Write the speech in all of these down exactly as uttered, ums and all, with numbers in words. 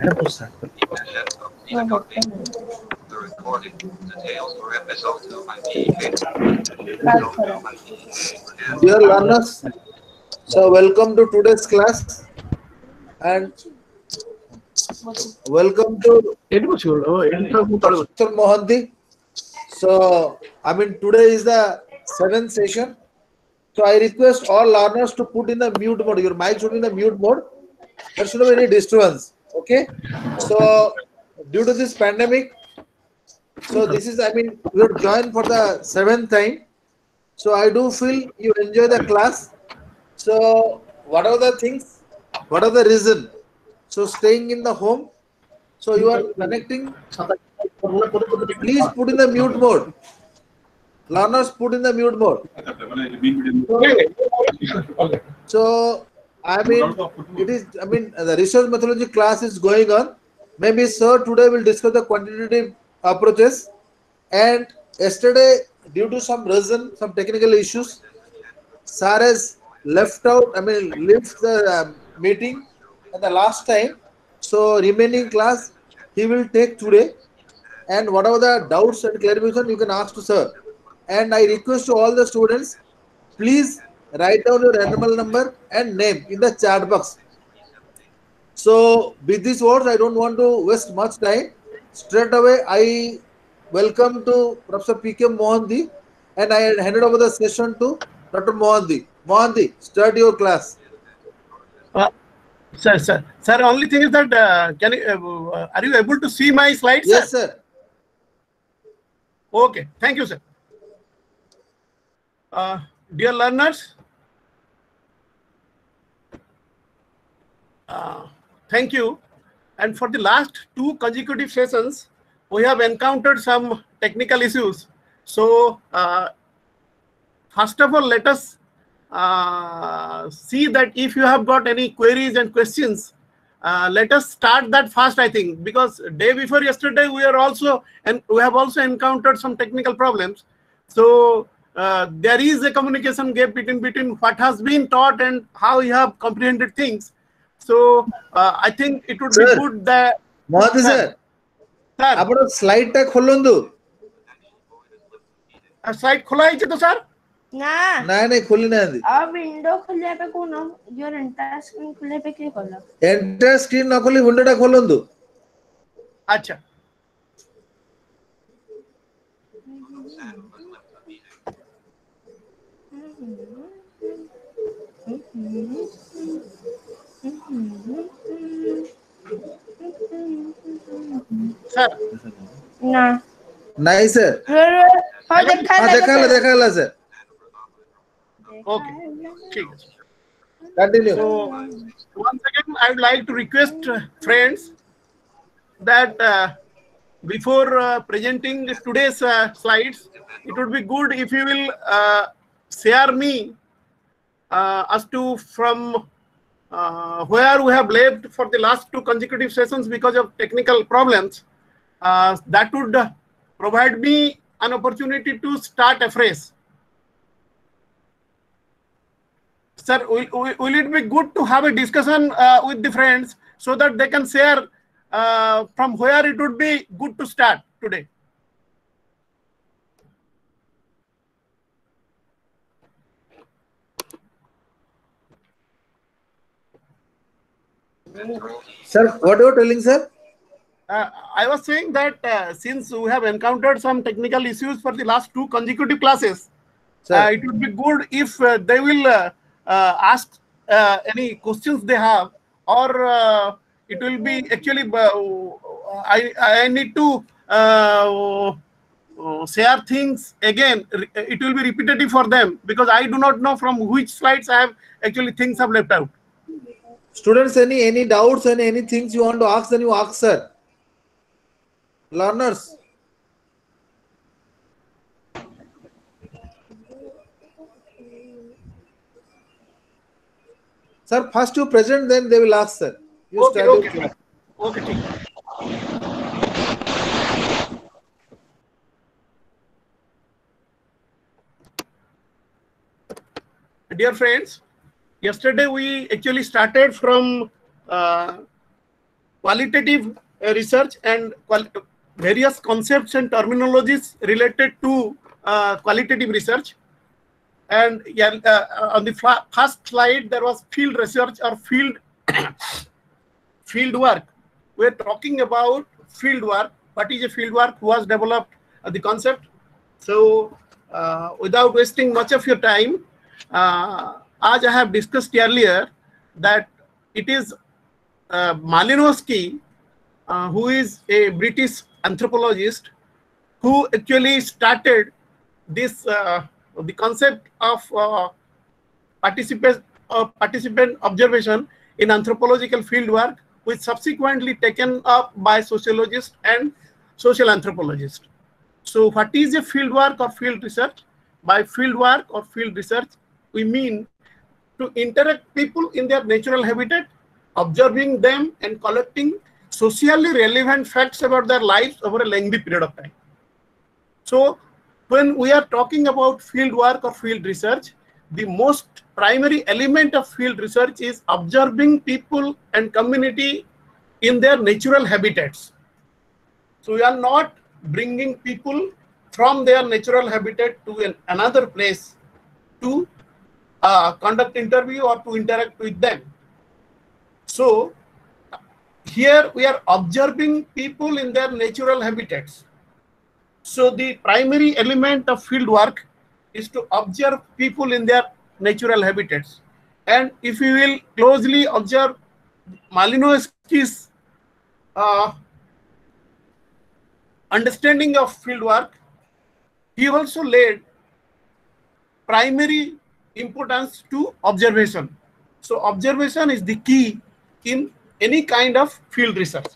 The recording details for episode two. Dear learners, so welcome to today's class and welcome to Kishore Mohanty. So I mean today is the seventh session. So I request all learners to put in the mute mode. Your mic should be in the mute mode. There should not be any disturbance. Okay. So due to this pandemic, so this is I mean we have joined for the seventh time. So I do feel you enjoy the class. So what are the things? What are the reason? So staying in the home. So you are connecting. Please put in the mute mode. Learners, put in the mute mode. So, so I mean, it is. I mean, the research methodology class is going on. Maybe sir today will discuss the quantitative approaches. And yesterday, due to some reason, some technical issues, sir has left out. I mean, left the uh, meeting at the last time. So remaining class he will take today. And whatever the doubts and clarification you can ask to sir. And I request to all the students, please write down your animal number and name in the chat box. So with these words, I don't want to waste much time. Straight away, I welcome to Professor P K Mohanty, and I handed over the session to Doctor Mohanty. Mohanty, start your class. Uh, sir, sir, sir. Only thing is that uh, can you, uh, are you able to see my slides? Yes, sir. sir. Okay. Thank you, sir. Uh, dear learners, uh, thank you. And for the last two consecutive sessions, we have encountered some technical issues. So uh, first of all, let us uh, see that if you have got any queries and questions, uh, let us start that first, I think, because day before yesterday, we are also and we have also encountered some technical problems. So Uh, there is a communication gap between between what has been taught and how you have comprehended things. So uh, I think it would sir, be good that. Mohanty sir, sir, our slide ta khulon do. A slide khula hai to sir? Nah. Nah, nah, khuli na hai. Ab window khule pe kono, your entire screen khule pe kya khula? Entire screen na khuli window ta khulon do. Acha. Sir. No. Nice, sir. How did you sir? Okay. Continue. So, once again, I would like to request uh, friends that uh, before uh, presenting today's uh, slides, it would be good if you will uh, share me uh, as to from uh, where we have left for the last two consecutive sessions because of technical problems. Uh, that would provide me an opportunity to start afresh. Sir, will, will it be good to have a discussion uh, with the friends so that they can share uh, from where it would be good to start today? Sir, what are you telling, sir? Uh, I was saying that uh, since we have encountered some technical issues for the last two consecutive classes, uh, it would be good if uh, they will uh, uh, ask uh, any questions they have, or uh, it will be actually uh, I, I need to uh, uh, share things again. It will be repetitive for them because I do not know from which slides I have actually things have left out. Students, any any doubts and any things you want to ask, then you ask, sir. Learners. Sir, first you present, then they will ask, sir. You okay, okay. Okay, okay. Dear friends, yesterday we actually started from uh, qualitative uh, research and qual various concepts and terminologies related to uh, qualitative research. And yeah, uh, on the first slide, there was field research or field field work. We're talking about field work. What is a field work? Who has developed uh, the concept? So uh, without wasting much of your time, uh, as I have discussed earlier, that it is uh, Malinowski, uh, who is a British anthropologist, who actually started this uh, the concept of uh, participant uh, participant observation in anthropological fieldwork, which subsequently taken up by sociologists and social anthropologists. So, what is a fieldwork or field research? By fieldwork or field research, we mean to interact people in their natural habitat, observing them and collecting socially relevant facts about their lives over a lengthy period of time. So, when we are talking about field work or field research, the most primary element of field research is observing people and community in their natural habitats. So we are not bringing people from their natural habitat to an, another place to uh, conduct interview or to interact with them. So here we are observing people in their natural habitats. So the primary element of field work is to observe people in their natural habitats. And if you will closely observe Malinowski's uh, understanding of field work, he also laid primary importance to observation. So observation is the key in any kind of field research.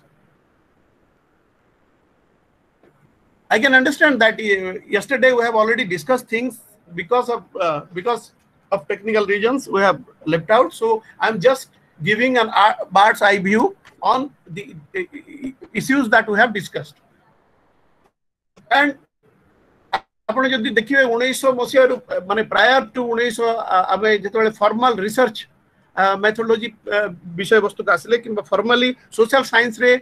I can understand that uh, yesterday we have already discussed things because of uh, because of technical reasons we have left out. So I'm just giving an uh, bird's eye view on the uh, issues that we have discussed. And prior to formal research methodology formally social science रे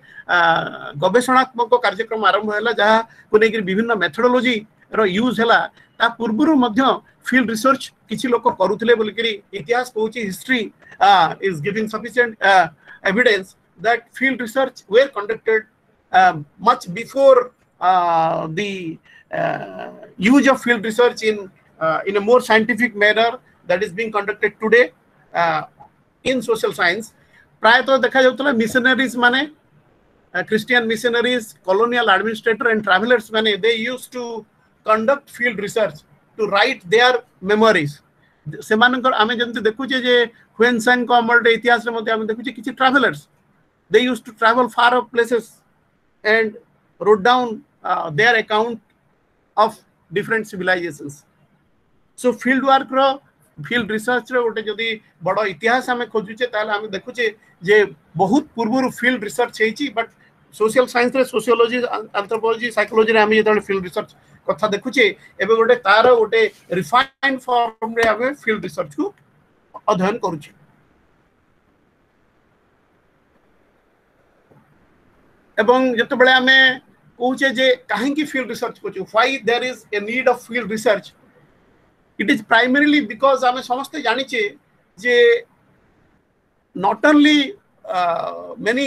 गवेषणात्मक कार्यक्रम आरंभ होला जहा कोनेकी विभिन्न methodology रो use होला ता पूर्वरु मध्य field research किछि लोक करूथले बोलकरी इतिहास कहूची history is giving sufficient evidence that field research were conducted much before the use of field research in in a more scientific manner that is being conducted today in social science. प्राय तो देखा जातला missionaries माने Christian missionaries, colonial administrator and travelers माने they used to conduct field research to write their memories. सेमानकर आमे जंतु देखु जे जे Hiuen Tsang को अमर डे इतिहास रे मते आमे देखु जे किछि travelers they used to travel far off places and wrote down uh, their account of different civilizations. So field work ro field research रे ओटे जदी बडो इतिहास हमें खोजुचे ताले हमें देखुचे जे बहुत पूर्वरु फील्ड रिसर्च हेची बट सोशल साइंस रे सोशियोलॉजी एंथ्रोपोलॉजी साइकोलॉजी रे हमें जेतले फील्ड रिसर्च कथा देखुचे एबे ओटे तार ओटे रिफाइंड फॉर्म रे हमें फील्ड रिसर्च को अध्ययन करूचे. एवं जतबेले हमें कहूचे जे काहे की फील्ड रिसर्च कोछु why there is a need of field research. It is primarily because I am समस्त जानिचे जे not only uh, many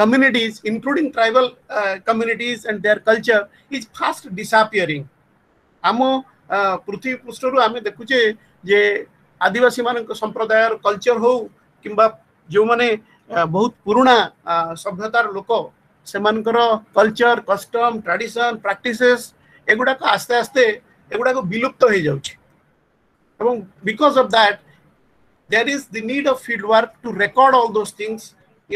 communities, including tribal uh, communities and their culture, is fast disappearing. आमो पृथ्वी पृष्ठरु आमे देखुचे जे आदिवासी मानक संप्रदायर culture हो किंबा जो माने बहुत पुराना सभ्यतार लोक सेमानकर कल्चर कस्टम ट्रेडिशन प्रैक्टिसेस एगुडा को आस्ते आस्ते एगुडा को विलुप्त हो जाउचे. Because of that, there is the need of field work to record all those things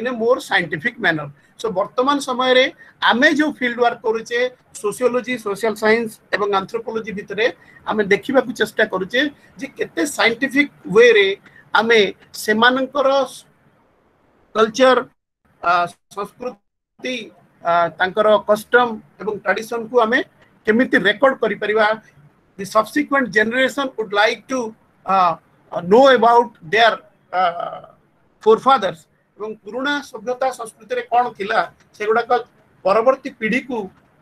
in a more scientific manner. So, वर्तमान समय रे आमे जो field work करुचे sociology, social science एवं anthropology भितरे आमे देखिबा को चेष्टा करुचे जे केते scientific way रे आमे सेमानकर culture, संस्कृति, तांकर custom एवं tradition को आमे केमिति record करि परिबा. The subsequent generation would like to uh, know about their uh, forefathers. एवं पुराना सभ्यता संस्कृति रे कोन थिला से गुडा को परवर्ती पीढ़ी को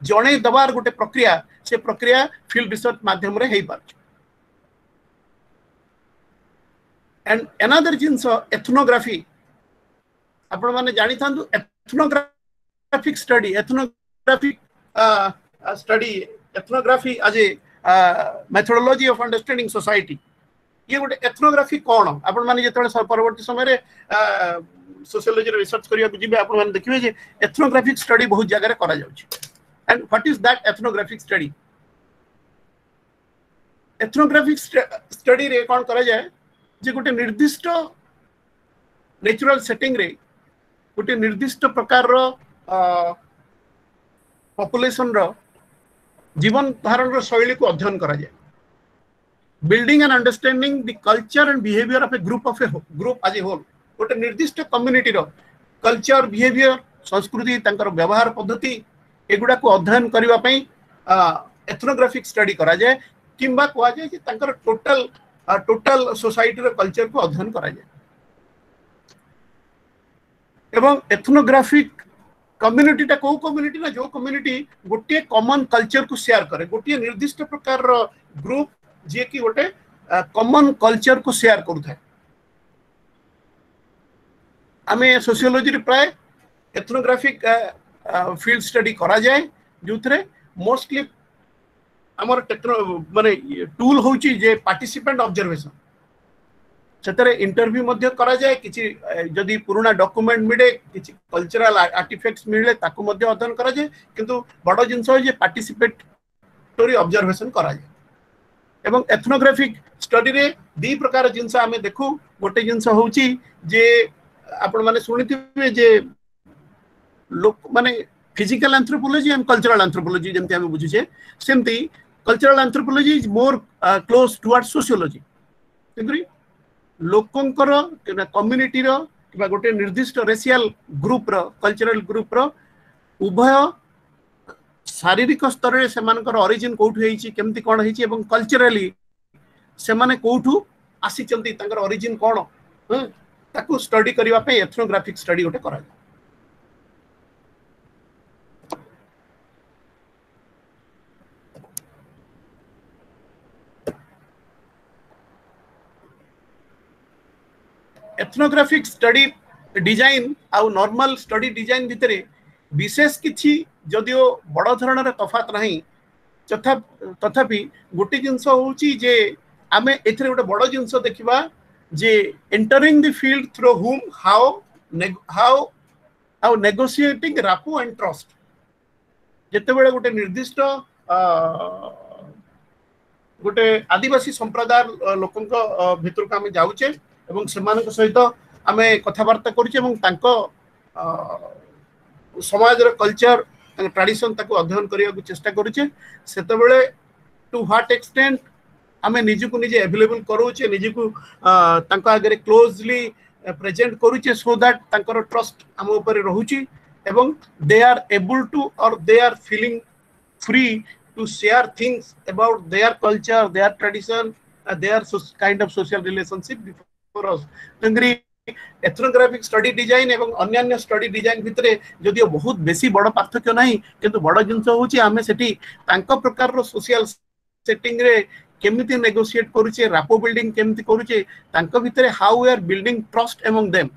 जणे दबार गुटे प्रक्रिया से प्रक्रिया फील्ड रिसर्च माध्यम रे हेई पाछ एंड अनदर जिंस एथनोग्राफी आपण माने जानि थांतु ethnographic study ethnographic study ethnography as a methodology of understanding society ये गोटे एथनोग्राफी कोन आपण माने जेते परवर्ती समय रे सोशियोलॉजी रिसर्च करिया को जिबे आपण माने देखिबे जे एथनोग्राफिक स्टडी बहुत जगह रे करा जाउची and what is that ethnographic study ethnographic study रे कोन करा जाय जे गोटे निर्दिष्ट नेचुरल सेटिंग रे गोटे निर्दिष्ट प्रकार रो पॉपुलेशन रो जीवन धारण रो शैली को अध्ययन करा जाय building and understanding the culture and behavior of a group of a group as a whole गोटे निर्दिष्ट कम्युनिटी रो कल्चर बिहेवियर संस्कृति तंकर व्यवहार पद्धति एगुडा को अध्ययन करबा पई एथनोग्राफिक स्टडी करा जाय किंबा कोआ जाय कि तंकर टोटल टोटल सोसाइटी रो कल्चर को अध्ययन करा जाय एवं एथनोग्राफिक कम्युनिटी टा को कम्युनिटी ना जो कम्युनिटी गोटे कॉमन कल्चर को शेयर करे गोटे निर्दिष्ट प्रकार रो ग्रुप जे कि गोटे कॉमन कल्चर को शेयर करथाय हमें सोशियोलॉजी रे प्राय एथनोग्राफिक फील्ड स्टडी करा जाय जोथरे मोस्टली हमर माने टूल होची जे पार्टिसिपेंट ऑब्जर्वेशन सेतरे इंटरव्यू मध्ये करा जाय किछि जदी पुराना डॉक्यूमेंट मिले किछि कल्चरल आर्टिफैक्ट्स मिले ताकू मध्ये अध्ययन करा जाय किंतु बडो जिंस जे पार्टिसिपेटरी ऑब्जर्वेशन करा जाय एवं एथनोग्राफिक स्टडी रे दी प्रकार जिंस आमे देखू गोटे जिंस होउची जे आपण माने सुनिथिबे जे लोक माने physical anthropology and cultural anthropology जेंति आमे बुझू छे सेमती cultural anthropology is more close toward sociology किंतु लोकंकर किना कम्युनिटी रो किबा गोटे निर्दिष्ट रेशियल ग्रुप रो कल्चरल ग्रुप रो उभय शारीरिक स्तर रे सेमानकर ओरिजिन कोठु हेची केमती कोन हेची एवं कल्चरली से माने कोठु आसी चलती तंगर ओरिजिन कोन ह ताकू स्टडी करिवा पे एथनोग्राफिक स्टडी ओटे करा एथनोग्राफिक स्टडी डिजाइन आ नॉर्मल स्टडी डिजाइन भितरे विशेष किछि जदियो बड़ धरणर तफात नाही तथा तथापि गोटे जिंस होउची जे आमे एथरे गोटे बड़ जिंस देखिबा जे entering the field through whom how how how negotiating rapport and trust जते बेले गोटे निर्दिष्ट गोटे आदिवासी संप्रदाय लोकंक भितर का आमे जाउचे एवं समान को सहित आमे कथावार्ता करूचे एवं तांको समाज रो कल्चर ट्रेडिशन ताको अध्ययन करिया को चेष्टा करूचे सेते बेले टू व्हाट एक्सटेंट हमें निजी को निजे अवेलेबल करूचे निजी को तांका आगे क्लोजली प्रेजेंट करूचे सो दैट तांकर ट्रस्ट हम ऊपर रहूची एवं दे are able to or they are feeling free to share things about their culture their tradition their kind of social relationship before us तंगरी एथनोग्राफिक स्टडी डिजाइन एवं अन्य study design भितरे जदियो बहुत बेसी बड़ पार्थक्य नाही किंतु बड़ जिंस होची आमे सेठी तांको प्रकार रो सोशल सेटिंग रे केमिति नेगोशिएट करूचे रापो बिल्डिंग केमिति करूचे तांको भितरे how we are building trust among them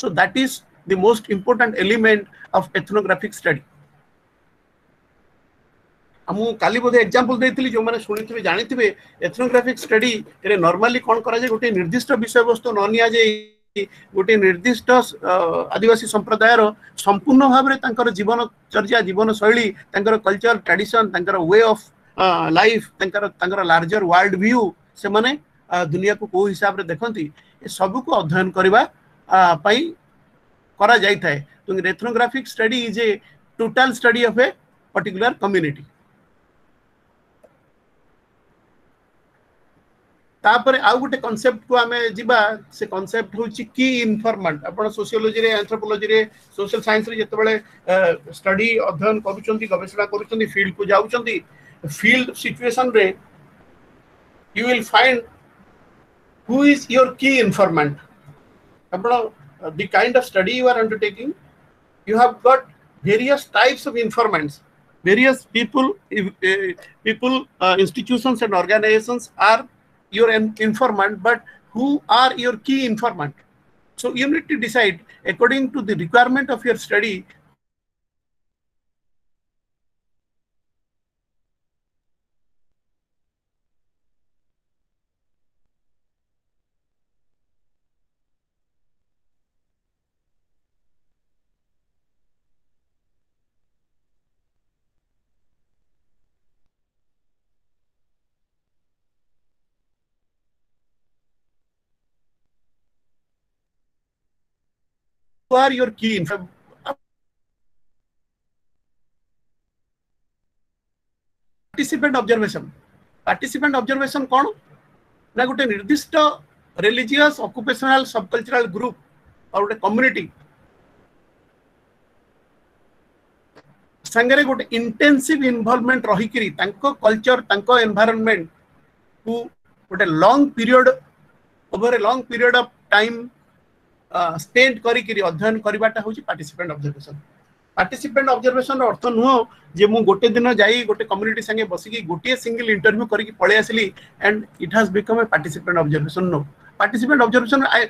so that is the most important element of ethnographic study हमु काली बोधे एग्जांपल देथिली जो माने सुनिथिबे जानिथिबे एथनोग्राफिक स्टडी रे नॉर्मली कोन करा जे गोटे निर्दिष्ट विषय वस्तु न निया जे गोटे निर्दिष्ट आदिवासी संप्रदायर संपूर्ण भाव रे तांकर जीवन चर्या जीवन शैली तांकर कल्चर ट्रेडिशन तांकर वे ऑफ लाइफ तांकर तांकर लार्जर वर्ल्ड व्यू से माने दुनिया को को हिसाब रे देखंती ए सब को अध्ययन करबा पई करा जाई थाए तो ethnographic study is a total study of a particular community तापर आ गुटे कांसेप्ट को हमें जिबा से कांसेप्ट होची की इन्फॉर्मेंट अपन सोशियोलॉजी रे एंथ्रोपोलॉजी रे सोशल साइंस रे जते बेले स्टडी अध्ययन करूचंती गवेषणा करूचंती फील्ड को जाउचंती फील्ड सिचुएशन रे you will find who is your key informant अपन uh, the kind of study you are undertaking, you have got various types of informants. Various people, uh, people, uh, institutions and organizations are your informant, but who are your key informant? So you need to decide according to the requirement of your study. Are your key info participant observation? Participant observation कौन? ना गुटे निर्दिष्ट religious, occupational, subcultural group और गुटे community संगरे गुटे intensive involvement रही करी तंको culture तंको environment को गुटे long period over a long period of time Uh, spent करी करी अध्ययन करिबाटा होची participant observation. Participant observation अर्थ नुहो जे मु गोटे दिन जाई गोटे community संगे बसी की गोटे single interview करी की पळे आसली and it has become a participant observation. No, participant observation I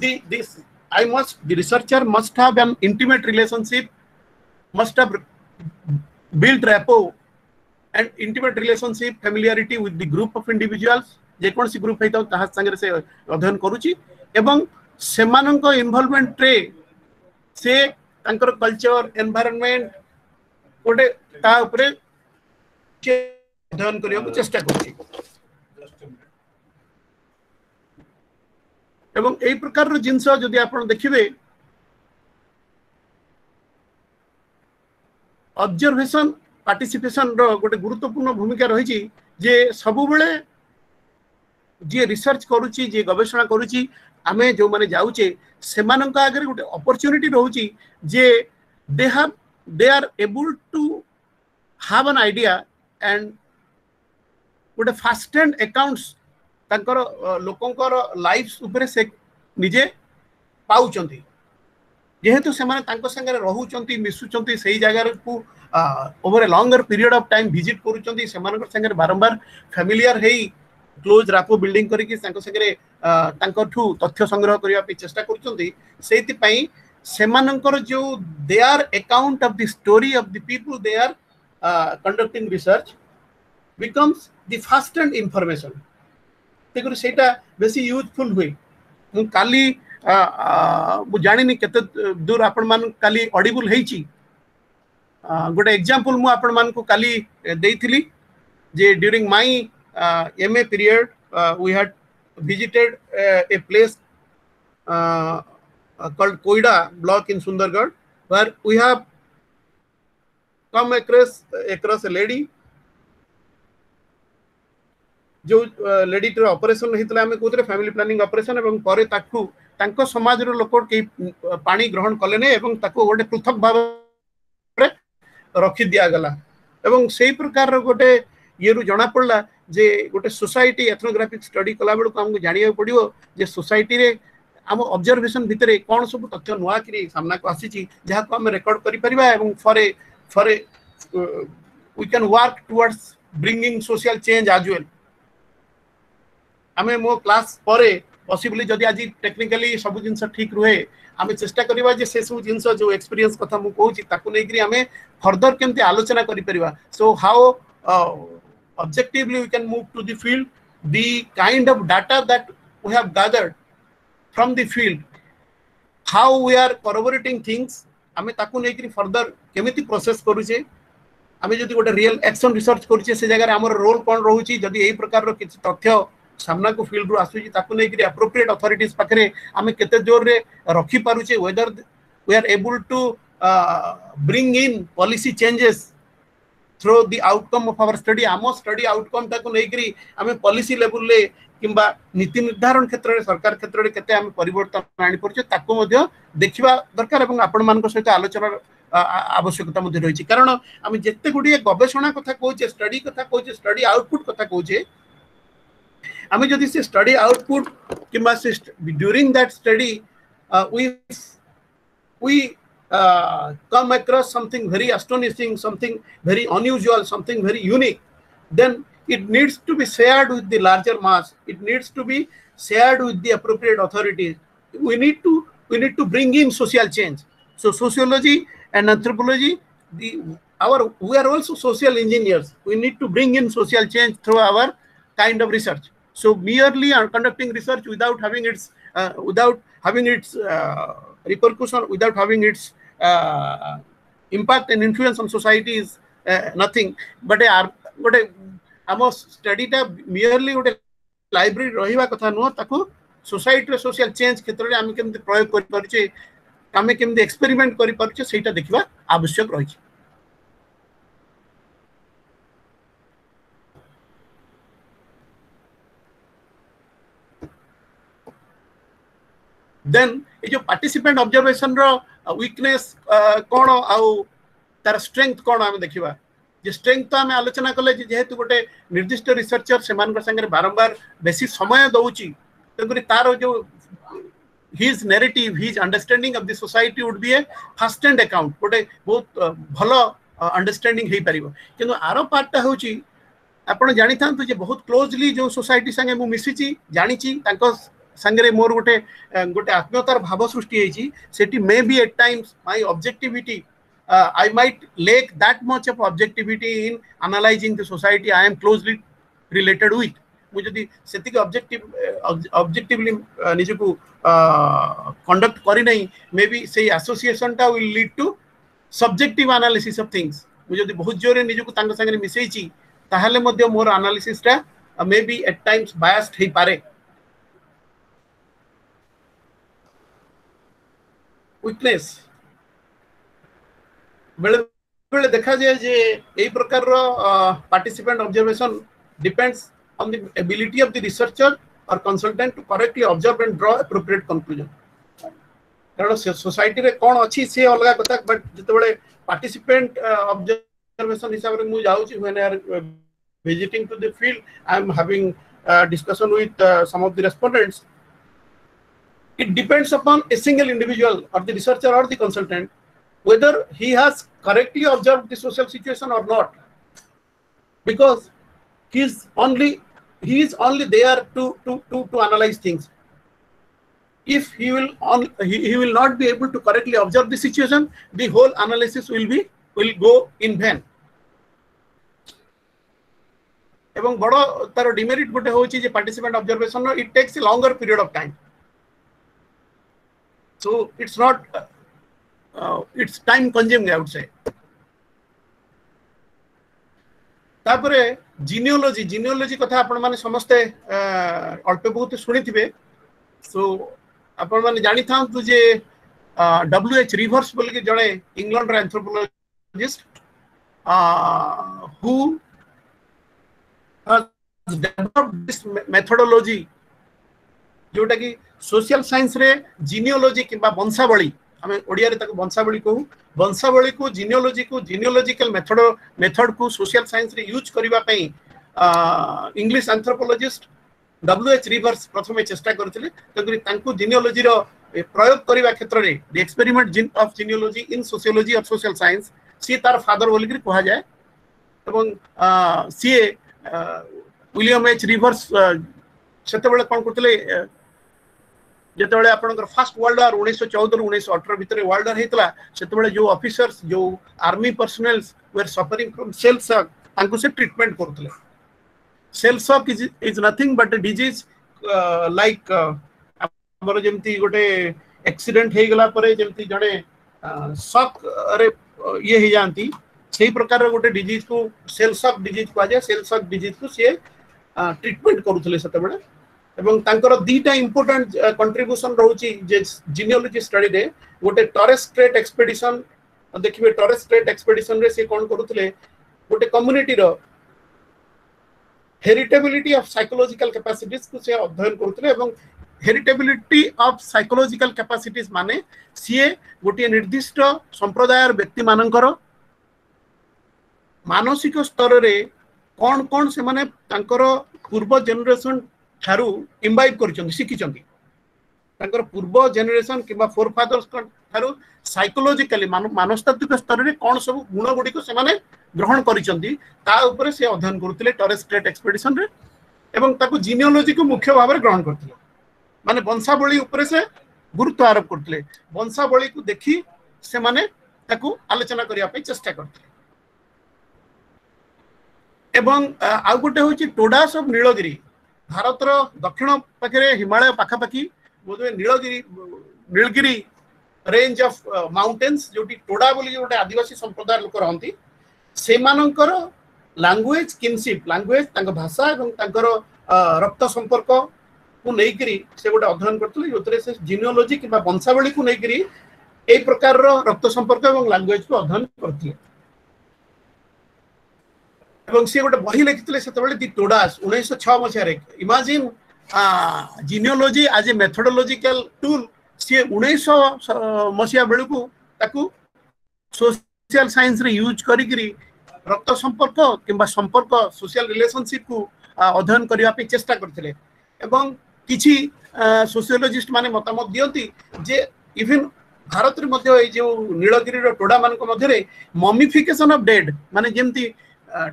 the this I must the researcher must have an intimate relationship, must have built rapport and intimate relationship, familiarity with the group of individuals जे कोनसी group हैता ताहा संगे से अध्ययन करूची एवं सेमानंको involvement रे से तंकर culture environment कोटे ता ऊपर के अध्ययन करियो को चेष्टा करथि एवं एई प्रकार रो जिंस जदि आपण देखिबे ऑब्जर्वेशन पार्टिसिपेशन रो गोटे गुरुत्वपूर्ण भूमिका रही छि जे सबु बेले जे रिसर्च करूची जे गवेषणा करूची आमे जो माने जाउचे सेमानंका आगे गुटे अपॉर्चुनिटी रहउची जे they have they are able to have an idea and गुटे फास्ट एंड अकाउंट्स तंकर लोकंकर लाइफ्स ऊपर से निजे पाउचंती जेहेतु से माने तंको संगे रहउचंती मिसुचंती सही जगह को over a longer period of time visit करूचंती सेमानंकर संगे बारंबार फैमिलियर हेई क्लोज रापो बिल्डिंग करी कि संग संगे तांकर ठू तथ्य संग्रह करिया पे चेष्टा करचंती सेति पई सेमानंकर जो they are account of the story of the people they are conducting research becomes the first hand information तेकर सेटा बेसी यूजफुल होई मु काली मु जानि नि केते दूर आपण मान काली ऑडिबल हेची गोटे एग्जांपल मु आपण मान को काली देइथिली जे during my Uh, M A period, uh, we had visited uh, a place uh, uh, called Koida block in Sundargarh, where we have come across across a lady. जो uh, lady to operation हितला हमें कोतरे family planning operation एवं परे ताकू तांको समाज रो लोकोर के पानी ग्रहण कलेने एवं ताकू गोटे पृथक भाबरे रखि दिया गला एवं सेही प्रकार रो गोटे ये रु जना पड़ला जे गोटे सोसाइटी एथनोग्राफिक स्टडी कला बेड को हमको जानिया पड़ियो जे सोसाइटी रे हम ऑब्जर्वेशन भितरे कोन सब तथ्य नवा कि सामना को आसी छी जहा को हम रिकॉर्ड करि परिबा एवं for a for a we can work towards bringing social change as well हमें मो क्लास परे पॉसिबली जदी आज टेक्निकली सब जिंस ठीक रुहे हमें चेष्टा करिबा जे से सब जिंस जो एक्सपीरियंस कथा मु कहूची ताकू नै कि हमें फर्दर केमते आलोचना करि परिबा so how objectively we can move to the field the kind of data that we have gathered from the field how we are corroborating things हमें ताकू नै कि फर्दर केमिति प्रोसेस करू छे हमें जदी गोटे रियल एक्शन रिसर्च करू छे से जगह रे हमर रोल कोन रहू छी जदी एई प्रकार रो किछ तथ्य सामना को फील्ड रो आसु छी ताकू नै कि appropriate authorities पकरे हमें केते जोर रे रखि पारू छे whether we are able to uh, bring in policy changes through the outcome of our study Amo study outcome ताको नै करी हमें पॉलिसी लेवल ले किबा नीति निर्धारण क्षेत्र रे सरकार क्षेत्र रे केते हम परिवर्तन आनि परछे ताको मध्य देखिबा दरकार एवं आपण मान को सहित आलोचना आवश्यकता मध्य रही छी कारण हम जत्ते गुडी गवेषणा कथा कहूचे स्टडी कथा कहूचे स्टडी आउटपुट कथा कहूचे हम जदी से स्टडी आउटपुट किबा during that study uh, we we uh, come across something very astonishing, something very unusual, something very unique, then it needs to be shared with the larger mass. It needs to be shared with the appropriate authorities. We need to we need to bring in social change. So sociology and anthropology, the our we are also social engineers. We need to bring in social change through our kind of research. So merely are conducting research without having its uh, without having its uh, repercussion, without having its uh, impact and influence on society is uh, nothing. But a but a आम study टा merely गोटे library रहिबा कथा नो ताको society रे social change क्षेत्र रे आमी केमते प्रयोग करि परछे आमी केमते एक्सपेरिमेंट करि परछे सेटा देखिबा आवश्यक रहिछ देन ए जो पार्टिसिपेंट ऑब्जर्वेशन रो वीकनेस कोन आउ तार स्ट्रेंथ कोन आमी देखिबा जे स्ट्रेंथ तो आमे आलोचना कले जेहेतु गोटे निर्दिष्ट रिसर्चर सेमान संगे बारंबार बेसी समय दउची तेकरी तारो जो his narrative his understanding of the society would be a first hand account गोटे बहुत भलो अंडरस्टैंडिंग हे परिबो किंतु आरो पार्टटा होची आपण जानि थांतु जे बहुत क्लोजली जो सोसाइटी संगे मु मिसिची जानिची तांको संगे मोर गोटे गोटे आत्मीयतार भाव सृष्टि हेची सेटी may B at times my objectivity Uh, I might lack that much of objectivity in analyzing the society I am closely related with. मुझे दी सेतिक objective objectively निजे को conduct करी नहीं, maybe say association टा will lead to subjective analysis of things. मुझे दी बहुत जोरे निजे को तांग संगे मिसेची, ताहले मध्य मोर analysis टा maybe at times biased ही पारे. Weakness. बेले बेले देखा जाए जे एई प्रकार रो participant observation depends on the ability of the researcher or consultant to correctly observe and draw appropriate conclusion कारण सोसाइटी रे कोन अछि से अलग कथा बट जते बेले पार्टिसिपेंट ऑब्जर्वेशन हिसाब रे मु जाउची when are visiting to the field I am having discussion with some of the respondents it depends upon a single individual or the researcher or the consultant whether he has correctly observed the social situation or not, because he is only he is only there to to to to analyze things. If he will on he, he will not be able to correctly observe the situation, the whole analysis will be will go in vain. Ebong bado tar demerit gote hochi je participant observation it takes a longer period of time. So it's not. Uh, Uh, it's time consuming, I would say. तापरे genealogy, genealogy कथा अपन माने समस्ते अल्प बहुत सुनी थिबे, so अपन माने जानी था तो जे W H Rivers बोल के जड़े इंग्लैंड रे anthropologist uh, who has developed this methodology जोटा कि social science रे genealogy किंबा वंशावली हमें ओडिया रे तक वंशावली को वंशावली को जीनियोलॉजी को जीनियोलॉजिकल मेथड मेथड को सोशल साइंस रे यूज करबा पई English anthropologist W H Rivers प्रथम चेष्टा करथिले तकरी तांको जीनियोलॉजी रो प्रयोग करबा क्षेत्र रे the experiment of genealogy in sociology of social science सी तार फादर बोलिकरी कहा जाय एवं सी विलियम एच रिवर्स छतेबेले कोन करथिले जेतेबेले आपनकर first world war nineteen fourteen nineteen eighteen भितरे वर्ल्ड वार हेतला सेतेबेले जो ऑफिसर्स जो army personnels were suffering from shell shock तांको से ट्रीटमेंट करतले shell shock is is nothing but a disease like हमर जेमती गोटे एक्सीडेंट हे गेला परे जेमती जणे शॉक रे ये हे जानती सेही प्रकार रे गोटे डिजीज को सेल शॉक डिजीज को आजे सेल शॉक डिजीज को से ट्रीटमेंट करतले सेतेबेले एवं तांकर दीटा इंपोर्टेंट कंट्रीब्यूशन रहउची जे जीनियोलॉजी स्टडी रे गोटे टॉरेस स्ट्रेट एक्सपेडिशन देखिबे टॉरेस स्ट्रेट एक्सपेडिशन रे से कोन करूथले गोटे कम्युनिटी रो हेरिटेबिलिटी ऑफ साइकोलॉजिकल कैपेसिटीज को से अध्ययन करूथले एवं हेरिटेबिलिटी ऑफ साइकोलॉजिकल कैपेसिटीज माने सीए गोटे निर्दिष्ट संप्रदायर व्यक्ति मानकर मानसिक स्तर रे कोन कोन से माने तांकर पूर्व जनरेशन थारू इम्बाइब करचों सिखिचों तांकर पूर्व जनरेशन किबा फोरफादर्स थारु साइकोलॉजिकली मानसतात्विक स्तर रे कोन सब गुण गुडी को से माने ग्रहण करिसंती ता ऊपर से अध्ययन करथिले टॉरेस स्ट्रेट एक्सपेडिशन रे एवं ताको जीनियोलॉजी को मुख्य भाव रे ग्रहण करथिले माने वंशावली ऊपर से गुरुत्व आरोप करथिले वंशावली को देखि से माने ताको आलोचना करिया पे चेष्टा करथिले एवं आ गोटे होची टोडास ऑफ नीलगिरी भारत रो दक्षिण पाखरे हिमालय पाखा पाखी बोधवे Nilgiri Nilgiri range of mountains जोटी टोडा बोली जोटे आदिवासी संप्रदाय लोक रहंती से मानकर लैंग्वेज किनशिप लैंग्वेज तांग भाषा एवं तांकर रक्त संपर्क को लेकरी से गोटे अध्ययन करथले जोतरे से जीनियोलॉजी किबा वंशावली को लेकरी ए प्रकार रो रक्त संपर्क एवं लैंग्वेज को अध्ययन करथले एवं से गोटे बही लिखितले सेतबेले दी टोडास उन्नीस सौ छह मसिया रे इमेजिन जीनियोलॉजी आज ए मेथोडोलॉजिकल टूल से उन्नीस सौ मसिया बेल को ताकू सोशल साइंस रे यूज करी करी रक्त संपर्क किबा संपर्क सोशल रिलेशनशिप को अध्ययन करिया पे चेष्टा करथिले एवं किछि सोशियोलॉजिस्ट माने मतामत दियंती जे इवन भारत रे मध्ये ए जो नीलगिरी रो टोडा मान को मध्ये रे मॉमिफिकेशन ऑफ डेड माने जेमती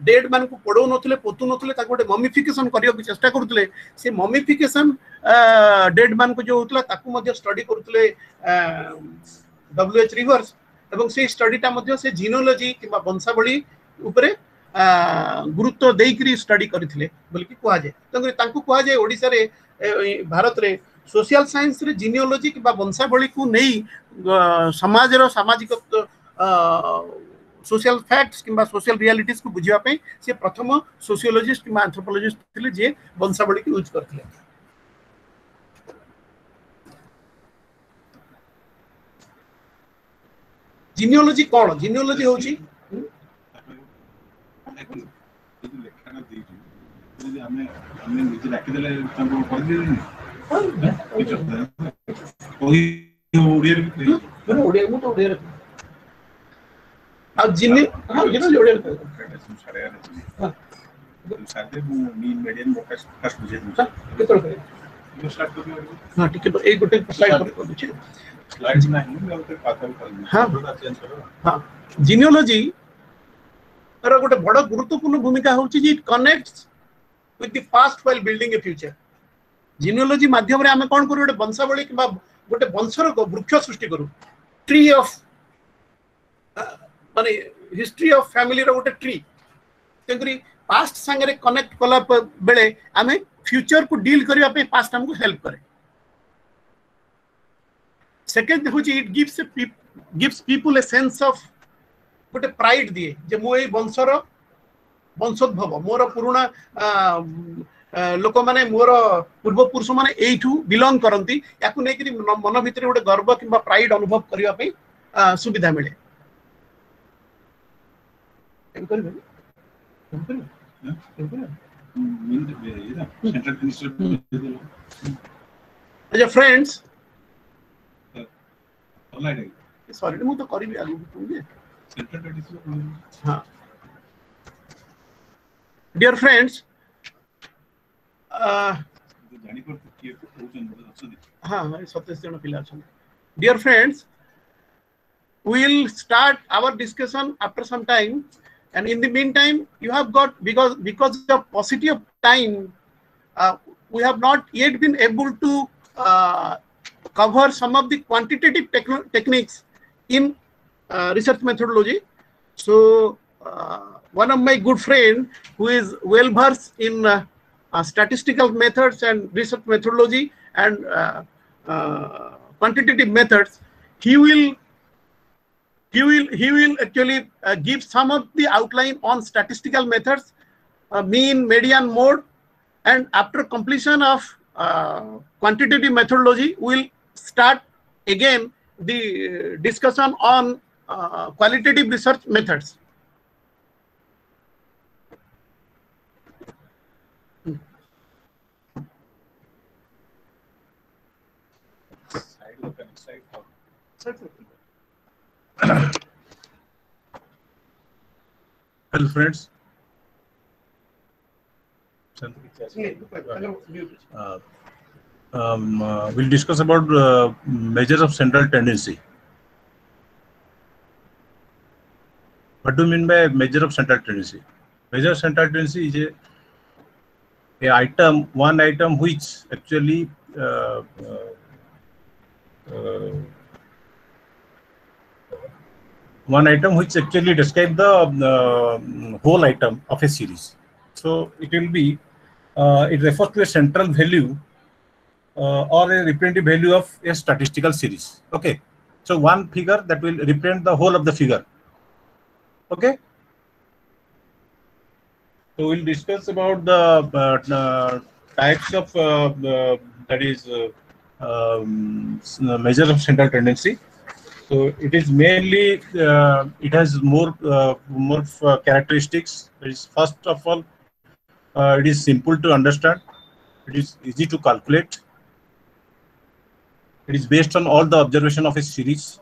डेड मान को पडो नथले पोतु नथले ताको गोटे मॉमिफिकेशन करियो के चेष्टा करथले से मॉमिफिकेशन डेड मान को जो होतला ताको मध्ये स्टडी करथले डब्ल्यू एच रिवर्स एवं से स्टडी ता मध्ये से जीनोलॉजी किबा वंशावली उपरे गुरुत्व देकरी स्टडी करथिले बोल कि कोहा जाय तंगरे तांको कोहा जाय ओडिसा रे भारत रे सोशल साइंस रे जीनियोलॉजी किबा वंशावली को नै समाज रो सामाजिक सोशल फैक्ट्स किबा सोशल रियलिटीज को बुझिया पे से प्रथम सोशियोलॉजिस्ट किबा एंथ्रोपोलॉजिस्ट थिले जे वंशावली को यूज करथिले जीनियोलॉजी कोन जीनियोलॉजी होची जीनियोलॉजी अरे गोटे बड़ा गुरुत्वपूर्ण भूमिका होची जी connects with the past while building a future genealogy माध्यम रे हमें कोन करू गोटे वंशावली किबा गोटे वंशर को वृक्ष सृष्टि करू ट्री ऑफ माने हिस्ट्री ऑफ फैमिली रे गोटे ट्री तेकरी पास्ट संगे रे कनेक्ट कला बेले हमें फ्यूचर को डील करिया पे पास्ट हमको हेल्प करे सेकंड होची it gives gives people a sense of गोटे प्राइड दिए जे मो ए वंशर वंशोद्भव मोर पुराणा लोक माने मोर पूर्व पुरुष माने एठू बिलोंग करंती याकु नै कि मन भितरे गोटे गर्व किबा प्राइड अनुभव करिया पे सुविधा मिले anchor anchor anchor central institute as a friends online sorry मु तो करिबे आलु तुमे हाँ। Dear friends, uh, dear friends, we'll start our discussion after some time, and in the meantime, you have got because because of paucity of time, uh, we have not yet been able to uh, cover some of the quantitative techniques in. Uh, research methodology. So uh, one of my good friend who is well versed in uh, uh, statistical methods and research methodology and uh, uh, quantitative methods, he will he will he will actually uh, give some of the outline on statistical methods, uh, mean, median, mode, and after completion of uh, quantitative methodology, we'll start again the discussion on Uh, qualitative research methods. Hmm. Hello, friends. Uh, um, uh, we'll discuss about uh, measures of central tendency. What do you mean by measure of central tendency? Measure of central tendency is a A item, one item which actually uh, uh, uh, one item which actually describes the uh, whole item of a series. So it will be uh, it refers to a central value uh, or a representative value of a statistical series. Okay, so one figure that will represent the whole of the figure. Okay. So we'll discuss about the uh, types of uh, uh, that is uh, um, measures of central tendency. So it is mainly uh, it has more uh, more characteristics. It is first of all uh, it is simple to understand. It is easy to calculate. It is based on all the observation of a series.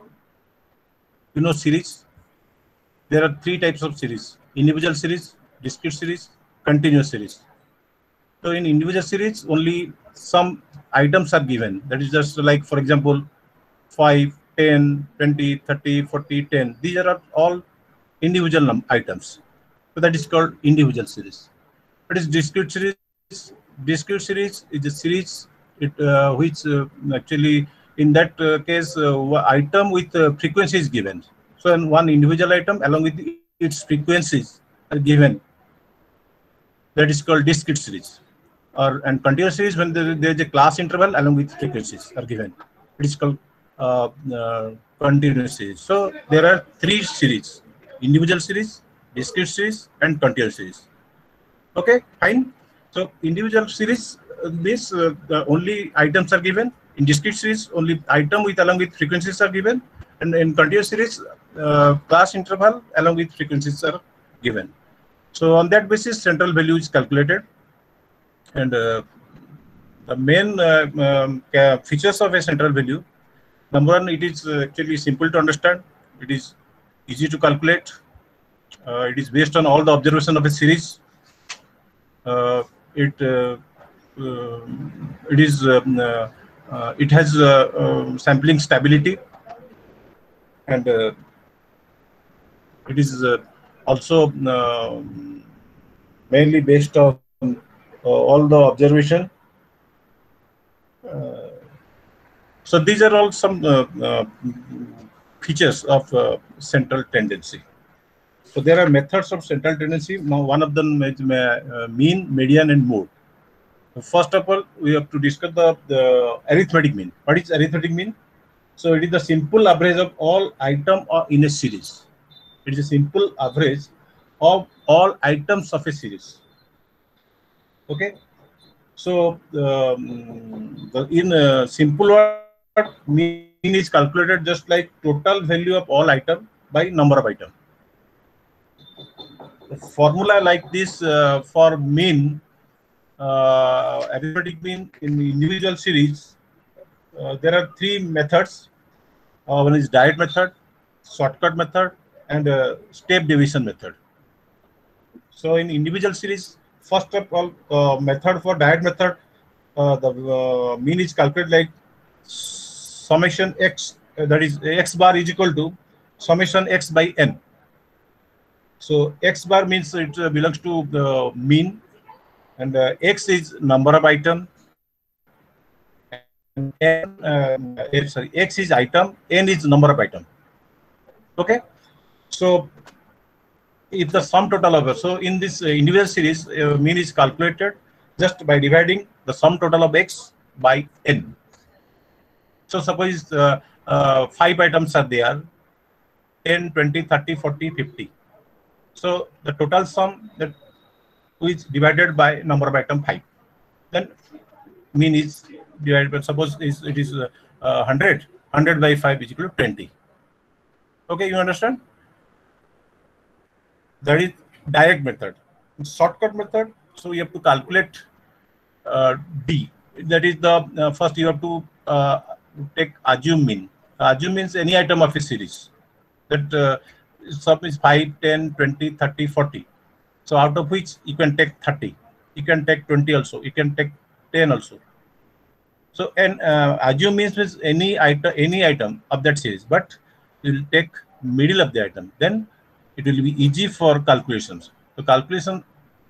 You know series. There are three types of series: individual series, discrete series, continuous series. So in individual series, only some items are given. That is just like, for example, five, ten, twenty, thirty, forty, ten. These are all individual items. So that is called individual series. But is discrete series. Discrete series is a series it, uh, which uh, actually in that uh, case uh, item with uh, frequency is given. So in one individual item along with its frequencies are given. That is called discrete series, or and continuous series when there, there is a class interval along with frequencies are given. It is called uh, uh, continuous series. So there are three series: individual series, discrete series, and continuous series. Okay, fine. So individual series, uh, this uh, the only items are given. In discrete series, only item with along with frequencies are given, and in continuous series, uh, class interval along with frequencies are given. So on that basis, central value is calculated, and uh, the main uh, um, features of a central value: number one, it is uh, actually simple to understand. It is easy to calculate. Uh, it is based on all the observation of a series. Uh, it uh, uh, it is um, uh, uh, it has uh, um, sampling stability, and uh, it is. Uh, Also, uh, mainly based on uh, all the observation. Uh, so these are all some uh, uh, features of uh, central tendency. So there are methods of central tendency. Now, one of them is uh, mean, median, and mode. So first of all, we have to discuss the, the arithmetic mean. What is arithmetic mean? So it is the simple average of all items in a series. It is a simple average of all items of a series. Okay, so um, the, in a simple word, mean is calculated just like total value of all item by number of item. The formula like this uh, for mean, uh, arithmetic mean in individual series. Uh, there are three methods. Uh, one is diet method, shortcut method, and uh, step division method. So in individual series, first of all, uh, method for diet method, uh, the uh, mean is calculated like summation x, uh, that is x bar is equal to summation x by n. So x bar means it uh, belongs to the mean, and uh, x is number of item, and n, uh, sorry, x is item, n is number of item. Okay. So if the sum total of it, so in this uh, individual series, uh, mean is calculated just by dividing the sum total of x by n. So suppose uh, uh, five items are there, ten, twenty, thirty, forty, fifty. So the total sum that is divided by number of item five. Then mean is divided by, suppose is, it is uh, uh, one hundred, one hundred by five is equal to twenty. Okay, you understand? That is direct method. Shortcut method, so you have to calculate uh, D. That is the uh, first you have to uh, take assume mean. Assume means any item of a series. That uh, sum is five, ten, twenty, thirty, forty. So out of which you can take thirty. You can take twenty also. You can take ten also. So and uh, assume means, means any item any item of that series, but you will take middle of the item, then it will be easy for calculations. The calculation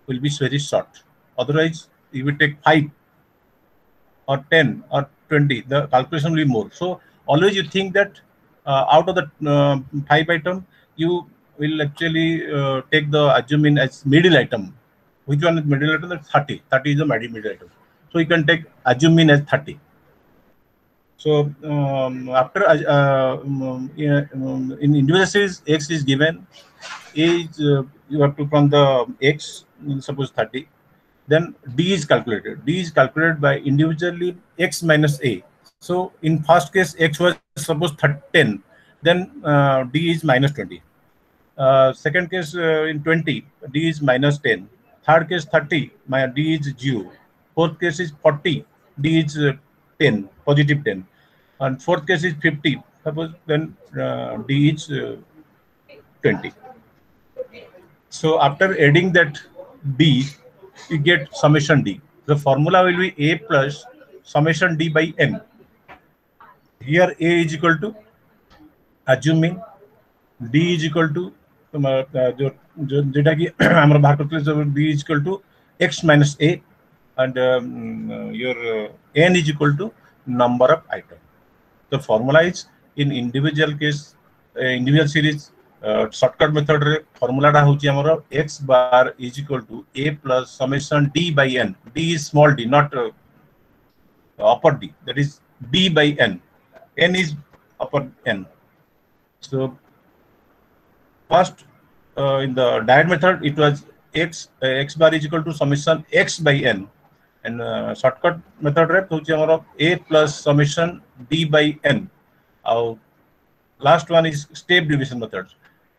will be very short. Otherwise, if you take five or ten or twenty, the calculation will be more. So always you think that uh, out of the uh, five item, you will actually uh, take the assume mean as middle item. Which one is middle item? That's thirty. thirty is the middle item. So you can take assume mean as thirty. So um, after uh, um, in individual series, x is given. Is uh, you have to from the x, suppose thirty. Then d is calculated. D is calculated by individually x minus a. So in first case, x was suppose ten. Then uh, d is minus twenty. Uh, second case uh, in twenty, d is minus ten. Third case thirty, my d is zero. Fourth case is forty, d is uh, ten, positive ten, and fourth case is fifty, suppose then uh, d is uh, twenty. So after adding that d, you get summation d. The formula will be a plus summation d by n. Here a is equal to assuming d is equal to uh, d is equal to x minus a. And um, your uh, n is equal to number of item. The formula is in individual case, uh, individual series uh, shortcut method re formula da hochi amara x bar is equal to a plus summation d by n. D is small d, not uh, upper d. That is d by n. N is upper n. So first uh, in the diet method it was x uh, x bar is equal to summation x by n. And uh, shortcut method rep hoche amara a plus summation d by n. Our last one is step division method.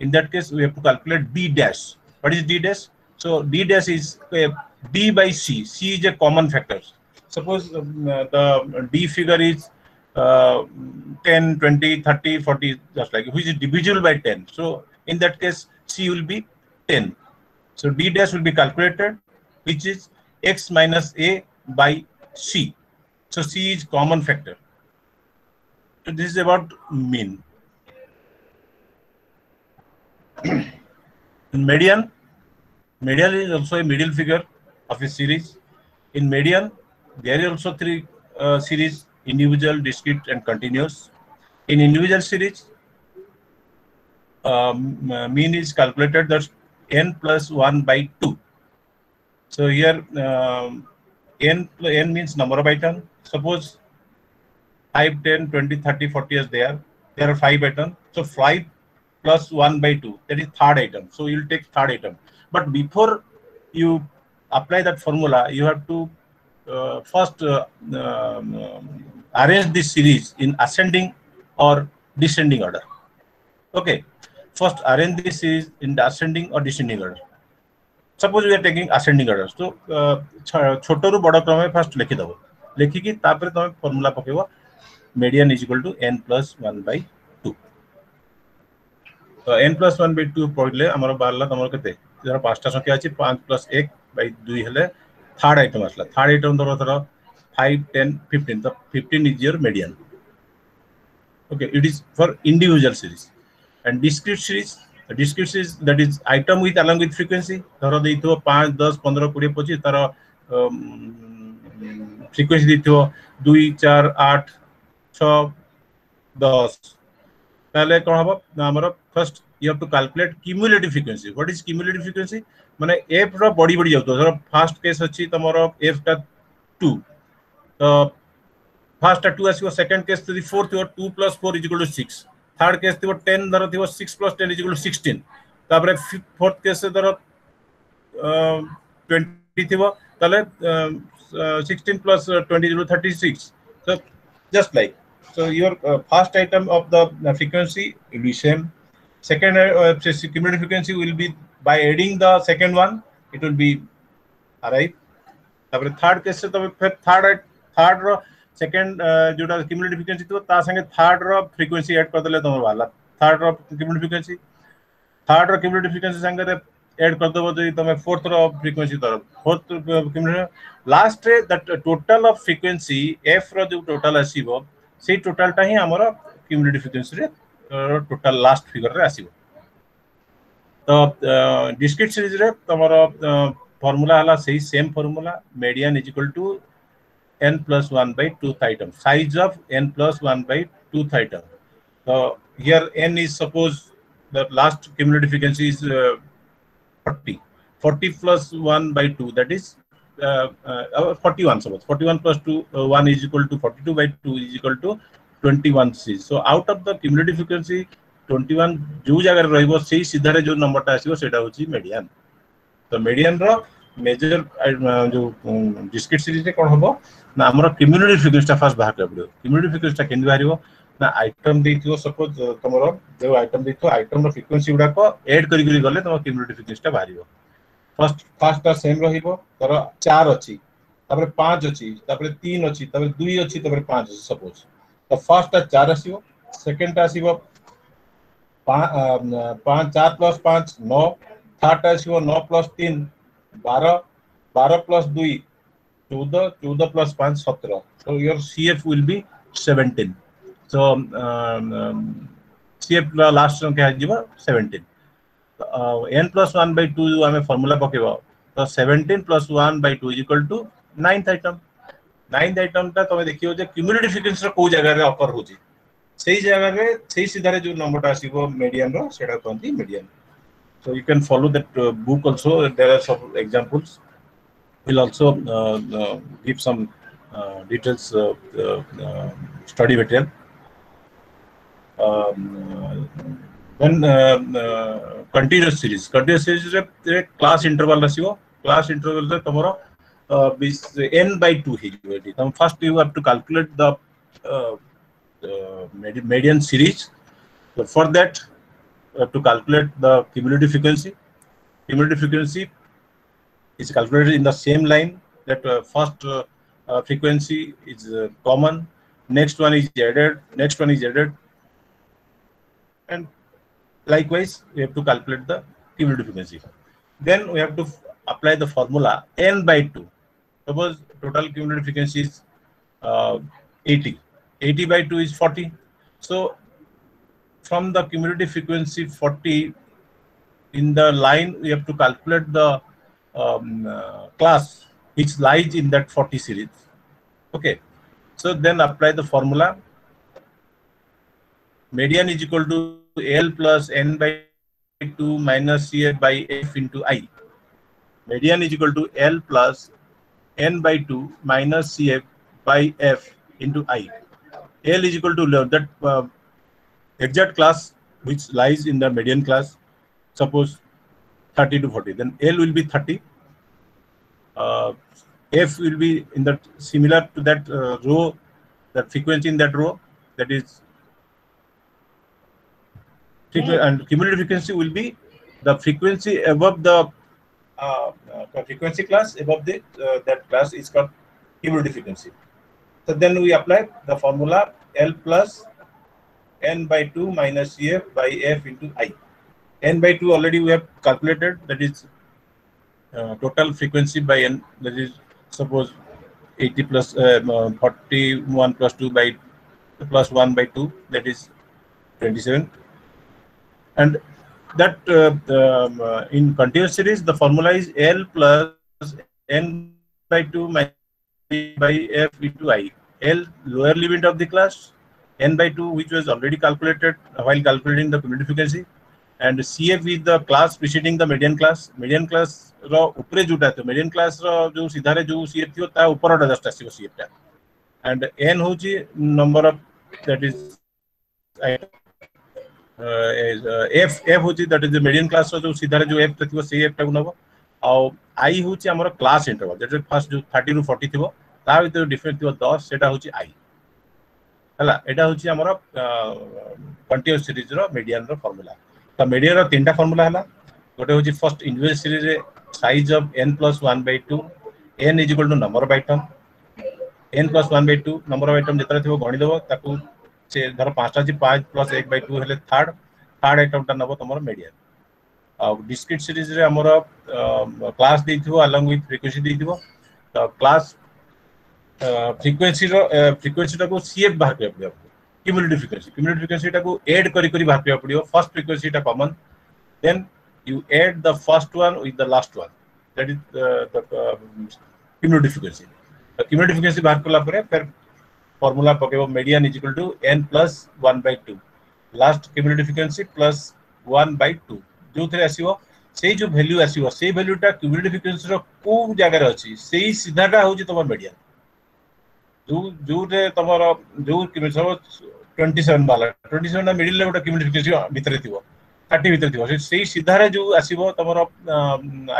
In that case, we have to calculate d dash. What is d dash? So d dash is uh, d by c. C is a common factor. Suppose um, uh, the d figure is uh, ten, twenty, thirty, forty, just like which is divisible by ten. So in that case, c will be ten. So d dash will be calculated, which is x minus a by c. So c is common factor. So this is about mean. In median, median is also a middle figure of a series. In median, there are also three uh, series: individual, discrete, and continuous. In individual series, um, uh, mean is calculated, that's n plus one by two. So here uh, n n means number of items. Suppose five, ten, twenty, thirty, forty is there. There are five items. So five plus one by two, that is third item. So you'll take third item. But before you apply that formula, you have to uh, first uh, um, arrange this series in ascending or descending order. Okay. First arrange this series in the ascending or descending order. Suppose we are taking ascending order. So, छोटो रू बड़ा क्रम में first लिखी दबो, लिखी कि तापर तो formula पके वो median is equal to n plus one by two. तो n plus one by two point ले हमारा बारला हमारे कहते जरा पास्ता सो क्या ची पांच plus एक by दो हले third item आसला third item तो थोड़ा five ten fifteen तो fifteen is your median. Okay, it is for individual series and discrete series. The discrete series, that is item with along with frequency. Thara de ito five, ten, fifteen, twenty, twenty-five. Thara frequency de ito two, four, eight, six, ten. Pehle kaha ba? Na amara first you have to calculate cumulative frequency. What is cumulative frequency? Mane f ra body body jao. Thara first case hachi tamara f ta two. The first ta two asiwa second case to the fourth or two plus four is equal to six. Third case was ten, there was six plus ten is equal to sixteen. The fourth case there uh, twenty, uh, sixteen plus uh, twenty is thirty-six. So just like so, your uh, first item of the frequency will be same. Second uh, cumulative frequency will be by adding the second one, it will be arrive. The third case third third. Second, uh, जो डाल cumulative frequency तो तार संगे third रो frequency add करते ले तो हमारे वाला third रो cumulative frequency, third रो cumulative frequency संगे add fourth frequency fourth last that total of frequency f total asibo sei total ta hi amara cumulative frequency total last figure re asibo to discrete series re tamara formula hala sei same formula median is equal to n plus one by two theta size of n plus one by two theta. So here n is suppose the last cumulative frequency is uh, forty plus one by two, that is uh, uh, forty-one. Suppose forty-one plus two uh, one is equal to forty-two by two is equal to twenty-one C. So out of the cumulative frequency twenty-one जो जगह रहेगा C सीधा जो number टा आएगा सेटा होची median. तो median रा major जो discrete series ने कौन होगा ना हमारा cumulative frequency टा first बाहर कर दियो. Cumulative frequency टा किंतु बाहर हो ना आइटम देखियो सपोज तुम्हारा जो आइटम देखियो आइटम रो फ्रीक्वेंसी उडा को ऐड करी करी गले तम क्युमुलेटिव फ्रीक्वेंसी टा बारियो फर्स्ट फर्स्ट टा सेम रहिबो तर four अछि तापर five अछि तापर three अछि तापर two अछि तापर five अछि सपोज त फर्स्ट टा four आसीबो सेकंड टा आसीबो five four plus five nine third टा आसीबो nine plus three twelve twelve plus two fourteen fourteen plus five seventeen so your C F will be seventeen. So um, um, C F last term क्या जीवा seventeen uh, n plus one by two जो हमें formula पके बाव तो seventeen plus one by two equal to ninth item ninth item ता तो हमें देखियो जो cumulative frequency रो कोई जगह रे occur हो जी सही जगह रे सही सिधारे जो number टा आसी वो median रो सेटा कोंती median. So you can follow that uh, book also, there are some examples. We'll also uh, uh, give some uh, details uh, uh, study material. Um, then uh, uh, continuous series continuous series re class interval rasibo class interval re tomoro uh, n by two he jodi tam first you have to calculate the uh, uh, median series. So for that you have to calculate the cumulative frequency. Cumulative frequency is calculated in the same line that uh, first uh, uh, frequency is uh, common, next one is added, next one is added. And likewise, we have to calculate the cumulative frequency. Then we have to apply the formula n by two. Suppose total cumulative frequency is uh, eighty. eighty by two is forty. So from the cumulative frequency forty in the line, we have to calculate the um, uh, class which lies in that forty series. Okay. So then apply the formula. Median is equal to L plus N by two minus C F by F into I. Median is equal to L plus N by two minus C F by F into I. L is equal to that uh, exact class which lies in the median class, suppose thirty to forty. Then L will be thirty. Uh, F will be in that similar to that uh, row, that frequency in that row, that is and cumulative frequency will be the frequency above the uh, uh, frequency class above the uh, that class is called cumulative frequency. So then we apply the formula L plus N by two minus C F by F into I. N by two already we have calculated, that is uh, total frequency by N, that is suppose eighty plus uh, forty-one plus two by plus one by two, that is twenty-seven. And that uh, um, uh, in continuous series, the formula is L plus N by two minus by F into I. L, lower limit of the class, N by two, which was already calculated while calculating the cumulative frequency, and C F is the class preceding the median class. Median class ro upre juta the median class ro jo sidhare jo C F thio ta upar ata just asibo C F ta, and N hochi number of, that is I. Uh, is, uh, F F होची, that is the median class जो सीधा जो F तक वो C F type ना हो और I होची हमारा class interval जैसे first जो thirty to forty थी वो तावे तो different थी वो ten सेटा होची I है ना ऐडा होची हमारा continuous series रो median रो formula तो median रो तीन टा formula है ना गोटे होची first individual series रे size of n plus one by two, n is equal to number of item, n plus one by two number of item जितना थी वो घोड़ी दो ताकि से धर पाँच टा जी पाँच plus one by two है ले third third item टा नबो तुम्हारा median डिस्क्रीट सीरीज रे हमर क्लास देथिबो अलोंग विथ फ्रीक्वेंसी देथिबो त क्लास फ्रीक्वेंसी रो फ्रीक्वेंसी टाको सीएफ बाहर के पडियो क्युमुलेटिव फ्रीक्वेंसी क्युमुलेटिव फ्रीक्वेंसी टाको ऐड करी करी बाहर के पडियो फर्स्ट फ्रीक्वेंसी टा common then you add the first one with the last one that is the cumulative frequency cumulative frequency बाहर कोला परे फिर फार्मूला पकेबो median is equal to n + one by two last cumulative frequency plus one by two जो थे आसीबो सेही जो value आसीबो सेही वैल्यू टा क्युमुलेटिव फ्रीक्वेंसी रो को जगह रे अछि सेही सीधा टा होजी तमर मीडियन जो जो रे तमर जो twenty-seven वाला twenty-seven ना मिडिल लेवल टा क्युमुलेटिव फ्रीक्वेंसी भीतर थिबो thirty भीतर थिबो सेही सीधा रे जो आसीबो तमर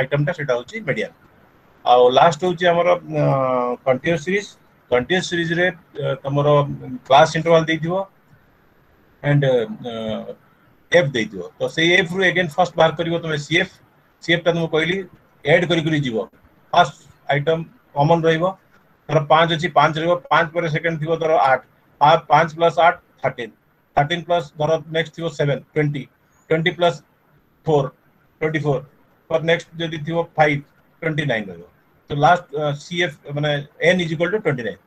आइटम टा सेटा होची मीडियन आ लास्ट होची हमर कंटीन्यूअस सीरीज कंटीन्यूअस सीरीज रे तमर क्लास इंटरवल दे दिबो एंड एफ दे दियो तो से एफ रो अगेन फर्स्ट बार करिवो तमे सीएफ सीएफ त न कहली ऐड करी करी जीवो फर्स्ट आइटम कॉमन रहइबो तर five अछि five रहइबो five पर सेकंड थिवो तर eight five + eight thirteen thirteen + तर नेक्स्ट थिवो seven twenty twenty + four twenty-four पर नेक्स्ट जदी थिवो five twenty-nine रहइबो तो लास्ट सीएफ माने n = twenty-nine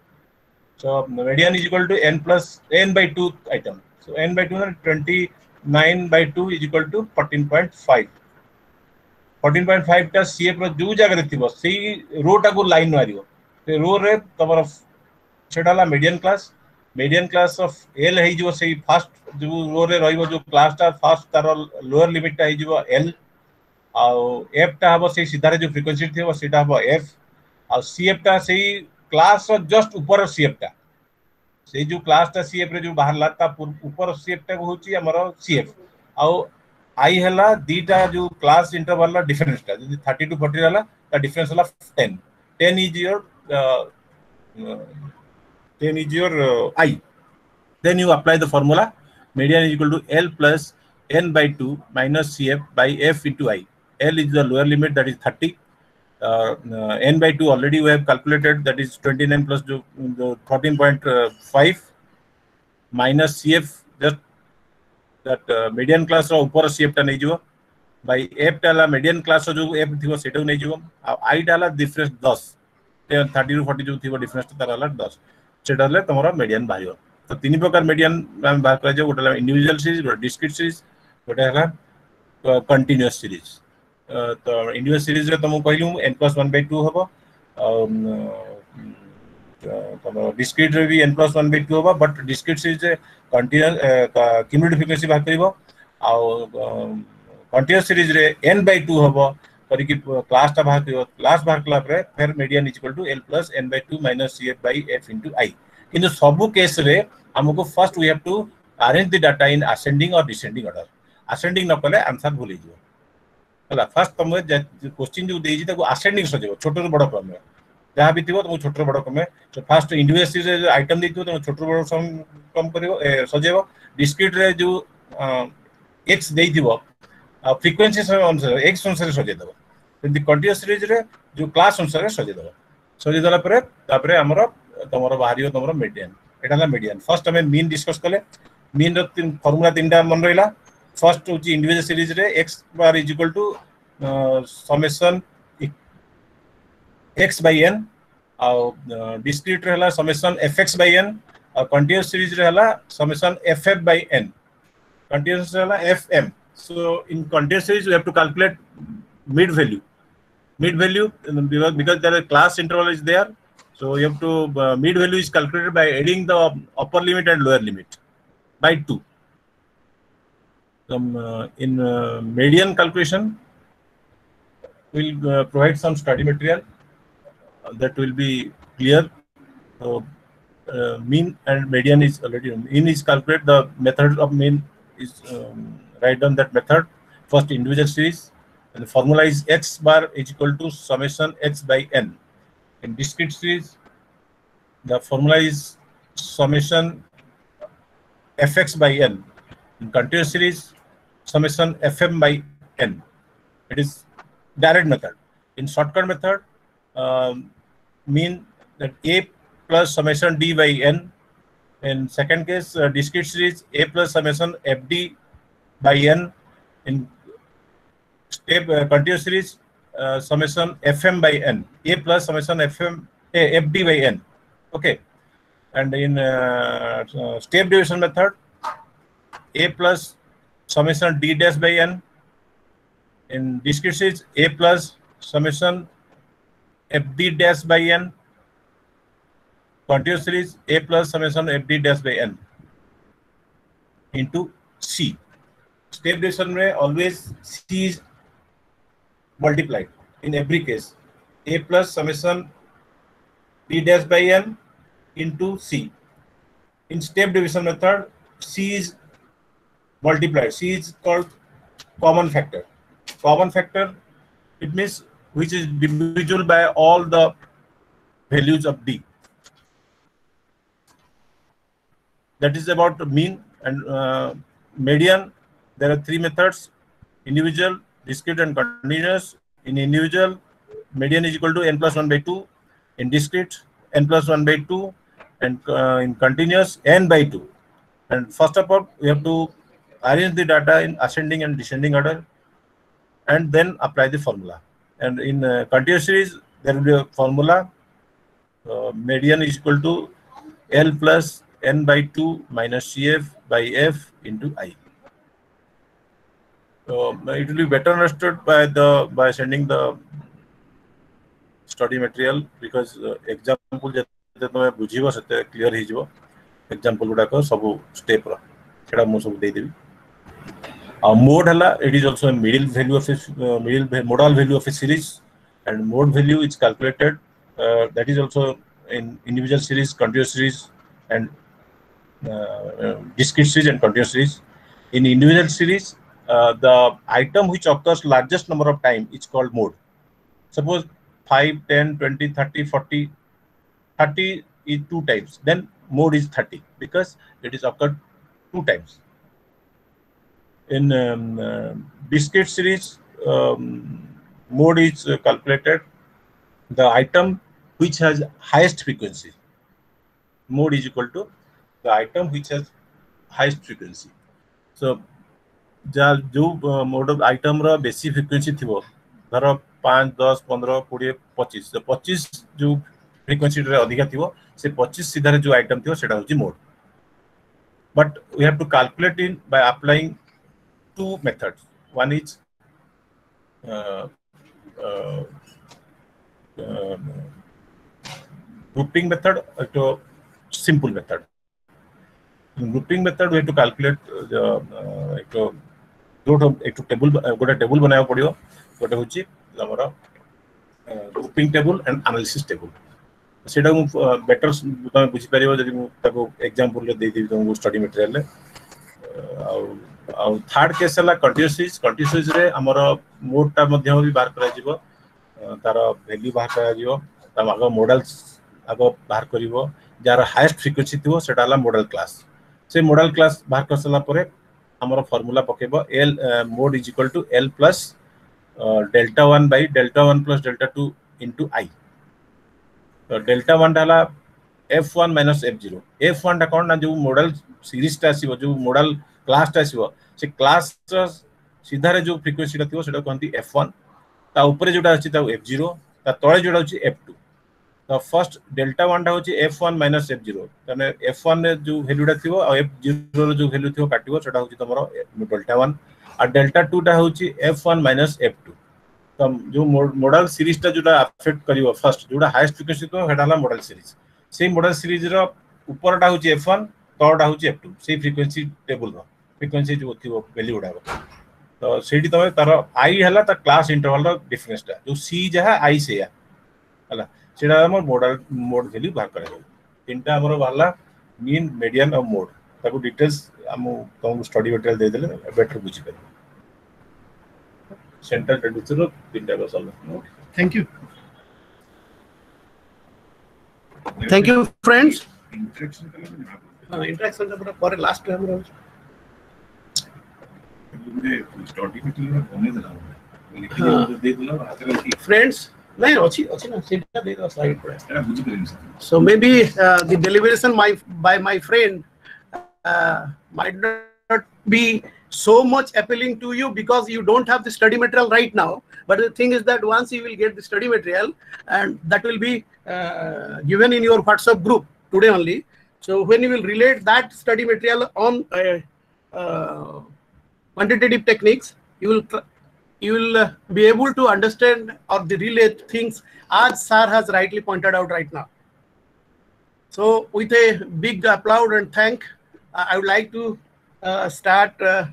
so median = n + n / two item so n / two ना twenty-nine by two is equal to fourteen point five fourteen point five टा CF रो जो जगह रे थिबो सेही रो टा को लाइन मारियो से रो रे तमरा सेडाला median class median class of L हे जो सेही फर्स्ट जो रो रे रहइबो जो क्लास टा फर्स्ट तारो लोअर लिमिट टा हे जो एल आ एफ टा हबो सेही सीधा रे जो फ्रीक्वेंसी थिबो सेटा हबो एफ आ सीएफ टा सेही क्लास रो जस्ट ऊपर सीएफ टा से जो क्लास ता सीएफ रे जो बाहर लाता ऊपर सीएफ ता होची हमरो सीएफ आ आई हला दीटा जो क्लास इंटरवल ला डिफरेंस ता जदी thirty to forty हला ता डिफरेंस हला ten ten is your ten is your I then you apply the formula median is equal to l plus n by two minus cf by f into i l is the lower limit that is thirty Uh, uh, n by two already we have calculated that is twenty-nine plus the fourteen point five minus cf just that uh, median class ro upar cf ta nei jibo by f ta la median class ro jo f thibo setau nei jibo I ta la difference ten te thirty to forty jo thibo difference ta la ten seta le tomara median bariyo to tini prakar median am bar kara jo gota la individual series gota discrete series gota la uh, continuous series तो individual series रे तुम कहलु n + one by two होबो तो discrete रे भी n + one by two होबो but discrete series रे कंटीन्यूअस क्युमुलेटिव फ्रीक्वेंसी बात करबो आ कंटीन्यूअस सीरीज रे n by two होबो करी कि क्लास ता बात करबो क्लास बार क्लब रे फिर median = l + n by two - cf / f * i किंतु सब केस रे हमको first we have to arrange the data in ascending or descending order ascending न पले आंसर भूलि जियो हला फर्स्ट तुम क्वेश्चन जो देजी ताको असेंडिंग सजेबो छोटो बडो क्रम जहां भी थिबो तुम छोटो बडो क्रम तो फर्स्ट इंडिविजुअल रे आइटम देथिबो तुम छोटो बडो क्रम करिवो सजेबो डिस्क्रीट रे जो एक्स देथिबो फ्रीक्वेंसी अनुसार एक्स अनुसार सजे देबो जदी कंटीन्यूअस सीरीज रे जो क्लास अनुसार सजे देबो सजे देला परे तापरे हमरो तमरो बाहरियो तमरो मीडियन एटाला मीडियन फर्स्ट हमें मीन डिस्कस करले मीन रो तीन फार्मूला तीनटा मन रहला फर्स्ट होची इंडिविजुअल सीरीज रे x bar is equal to summation x by n और डिस्क्रीट रहला समेशन fx बाय n और कंटीन्यूअस सीरीज रहला summation ff by n continuous रहला fm so in continuous series we have to calculate mid value mid value because there are class interval is there so you have to mid value is calculated by adding the upper limit and lower limit by two some uh, in uh, median calculation will uh, provide some study material uh, that will be clear so uh, mean and median is already in is calculate the method of mean is um, write down that method first individual series and the formula is x bar is equal to summation x by n in discrete series the formula is summation fx by n in continuous series summation fm by n it is direct method in shortcut method um, mean that a plus summation d by n in second case uh, discrete series a plus summation fd by n in a continuous series uh, summation F M by N, A plus summation F M, A, F D by N. Okay. And in uh, uh, step division method, A plus summation D dash by N. In discrete series, A plus summation F D dash by N. Continuous series, A plus summation F D dash by N into C. Step division में always C is multiplied in every case. A plus summation D dash by N into C. In step division method, C is multiplied. C is called common factor. Common factor, it means which is divisible by all the values of D. That is about the mean and uh, median. There are three methods: individual, discrete, and continuous. In individual, median is equal to n plus one by two. In discrete, n plus one by two, and uh, in continuous, n by two. And first of all, we have to arrange the data in ascending and descending order, and then apply the formula. And in uh, continuous series, there will be a formula: uh, median is equal to L plus n by two minus C F by F into I. So it will be better understood by the by sending the study material, because uh, example jete tome bujibo sete clear he jibo example guda ko sabu step ra seta mo sabu dei debi. A mode hala, it is also a middle value of a uh, middle modal value of a series, and mode value is calculated uh, that is also in individual series, continuous series, and uh, uh, discrete series and continuous series. In individual series, uh, the item which occurs largest number of time is called mode. Suppose five, ten, twenty, thirty, forty, thirty is two times, then mode is thirty because it is occurred two times. In um, uh, discrete series, um, mode is uh, calculated, the item which has highest frequency. Mode is equal to the item which has highest frequency. So जो mode of item रा बेसी frequency थी वो धरा five, ten, fifteen, twenty, twenty-five तो twenty-five जो frequency रे अधिक थी वो से twenty-five सीधा रे जो item थी वो सेटा होची mode. But we have to calculate it by applying two methods. One is uh, uh, uh, grouping method to simple method. In grouping method, we have to calculate the uh, ekto ekto table goda table banaya padibo goda hochi amara grouping table and analysis table seda uh, better tame buji paribo jodi mu taku example le dei debi tamu study material le au au third case la continuous series. Continuous series re amara mode ta madhya bi bar kara jibo tara value bar kara jibo ta ago models ago bar karibo जार highest frequency थिवो सेटा हला modal class से modal class बाहर कर सला परे हमर फार्मूला पकेबो L mode is equal to L plus delta one by delta one plus delta two into I तो डेल्टा वन हला F one minus F zero F one टा कोन ना जो मॉडल सीरीज टा आसीबो जो मॉडल क्लास टा आसीबो से क्लास सीधा रे जो फ्रिक्वेंसी टा थिवो सेटा कोनती एफ वन ता ऊपर जोटा अछि ता एफ ज़ीरो ता तळे जोटा अछि F two. The first delta one टा होची F one minus F zero तने F one ने जो value टा थियो और F zero रो जो value थियो काटिबो सेटा होची तमरो delta one आ delta two टा होची F one minus F two तो जो मॉडल सीरीज टा जोडा अफेक्ट करिवो फर्स्ट जोडा हाईएस्ट फ्रीक्वेंसी तो हेडाला मॉडल सीरीज सेही मॉडल सीरीज रो ऊपर टा होची F one तळ टा होची F two सेही फ्रीक्वेंसी टेबल रो फ्रीक्वेंसी जो थियो वैल्यू उडाबो तो सेठी तमे तार I हला ता क्लास इंटरवल रो डिफरेंस टा जो C जहा I सेया हला सेटा हमर मॉडल मोड वैल्यू बाहर करा तीनटा हमर वाला मीन मीडियन और मोड ताको डिटेल्स हम तुम स्टडी मटेरियल दे देले बेटर बुझि पारे सेंट्रल ट्रेडिचर तीनटा का solve. Thank you thank you friends. Interaction का हां इंटरेक्शन का पर लास्ट में हम स्टडी मटेरियल होने देला लेकिन दे देला आजकल की friends. So maybe uh, the deliberation my, by my friend uh, might not be so much appealing to you because you don't have the study material right now. But the thing is that once you will get the study material, and that will be uh, given in your WhatsApp group today only. So when you will relate that study material on uh, uh, quantitative techniques, you will you will uh, be able to understand or the relate things as sir has rightly pointed out right now. So with a big applaud and thank, uh, I would like to uh, start uh,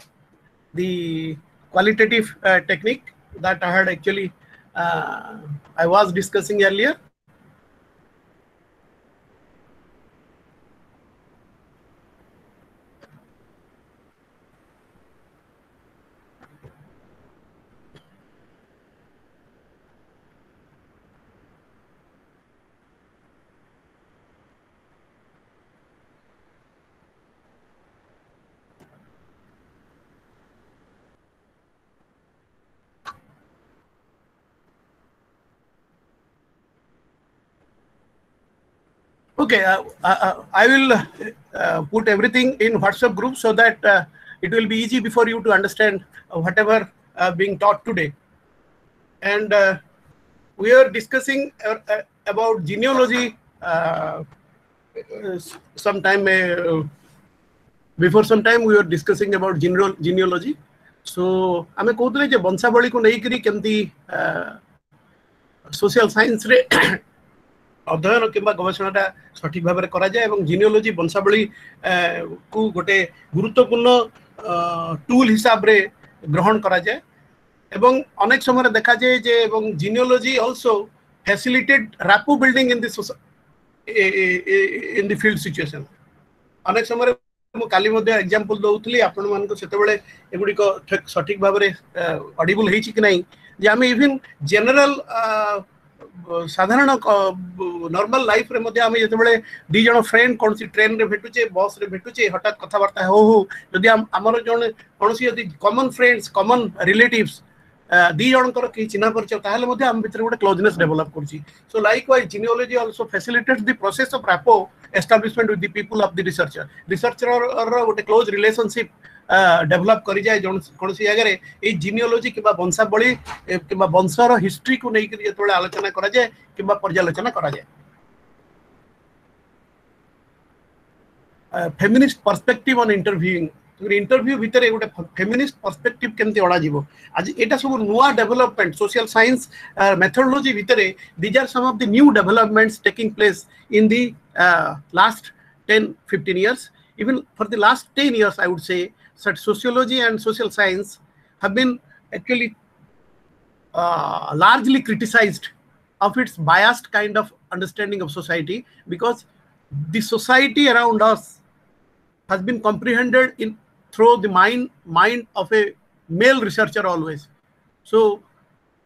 the qualitative uh, technique that I had actually uh, I was discussing earlier. Okay, uh, uh, I will uh, put everything in WhatsApp group so that uh, it will be easy before you to understand whatever uh, being taught today. And uh, we are discussing uh, uh, about genealogy uh, sometime uh, before some time we were discussing about gene genealogy. So I am going to Bansabali ko nahi kari kemti social science re अध्ययन किंबा गवेषणा टा सठिक भाव रे करा जाय एवं genealogy वंशावली को गोटे गुरुत्वपूर्ण टूल हिसाब रे ग्रहण करा जाय एवं अनेक समय रे देखा जाय जे एवं genealogy also facilitate rapport building in this in the field situation अनेक समय रे मु काली मध्ये एग्जांपल दउथली आपण मान को सेते बेले एगुडी को सठिक भाव रे ऑडिबल हेछि कि नाही जे हम इवन जनरल साधारण नॉर्मल लाइफ रे मध्ये आमे जते बेले दि जण फ्रेंड कोनसी ट्रेन रे भेटुचे बस रे भेटुचे हटात कथा वार्ता हो हो जदी हमर जण कोनसी यदि कॉमन फ्रेंड्स कॉमन रिलेटिव्स दि जण कर की चिन्ह परिचय ताहले मध्ये हम भीतर गोटे क्लोजनेस डेवलप करची so likewise genealogy also facilitates the process of rapport establishment with the people of the researcher researcher र गोटे क्लोज रिलेशनशिप डेवलप करी जाय जोन कोनसी जगह रे ए जीनियोलॉजी किबा वंशावली किबा वंशर हिस्ट्री को नै के थोड़ा आलोचना करा जाय किबा पर्यालोचना करा जाय feminist perspective on interviewing interview भीतर ए गोटे फेमिनिस्ट पर्सपेक्टिव केमते ओडा जीवो आज एटा सब नुवा डेवलपमेंट सोशल साइंस मेथोडोलॉजी भीतर these are some of the new developments taking place in the last ten fifteen years even for the last ten years I would say such sociology and social science have been actually uh, largely criticized of its biased kind of understanding of society because the society around us has been comprehended in through the mind mind of a male researcher always. So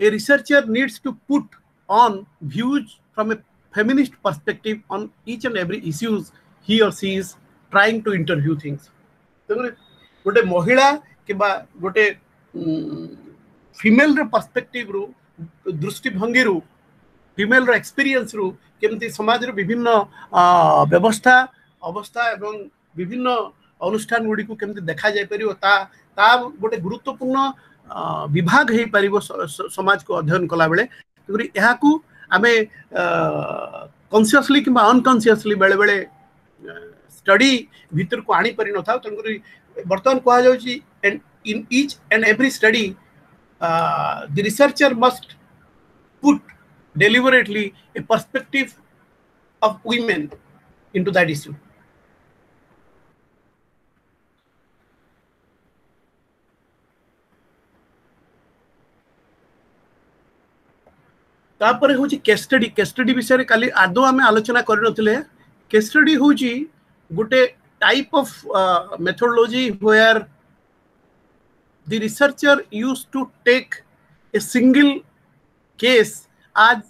a researcher needs to put on views from a feminist perspective on each and every issues he or she is trying to interview things. गोटे महिला किबा गोटे female रे perspective रु दृष्टिभंगी रु female रे experience रु केमती समाज रे विभिन्न व्यवस्था अवस्था एवं विभिन्न अनुष्ठान गुडी को केमती देखा जाय परियो ता ता गोटे गुरुत्वपूर्ण विभाग हे परियो समाज को अध्ययन कला बेले तोरी एहा को आमे कॉन्शियसली किबा अनकॉन्शियसली बेले बेले स्टडी भीतर को आनी परि न था तंगरी बर्तन कहा जाउची and in each and every study the researcher must put deliberately a perspective of women into that issue तापर होची केस स्टडी केस स्टडी विषय रे खाली आदो आमे आलोचना करि नथिले केस स्टडी होची गुटे type of uh, methodology where the researcher used to take a single case as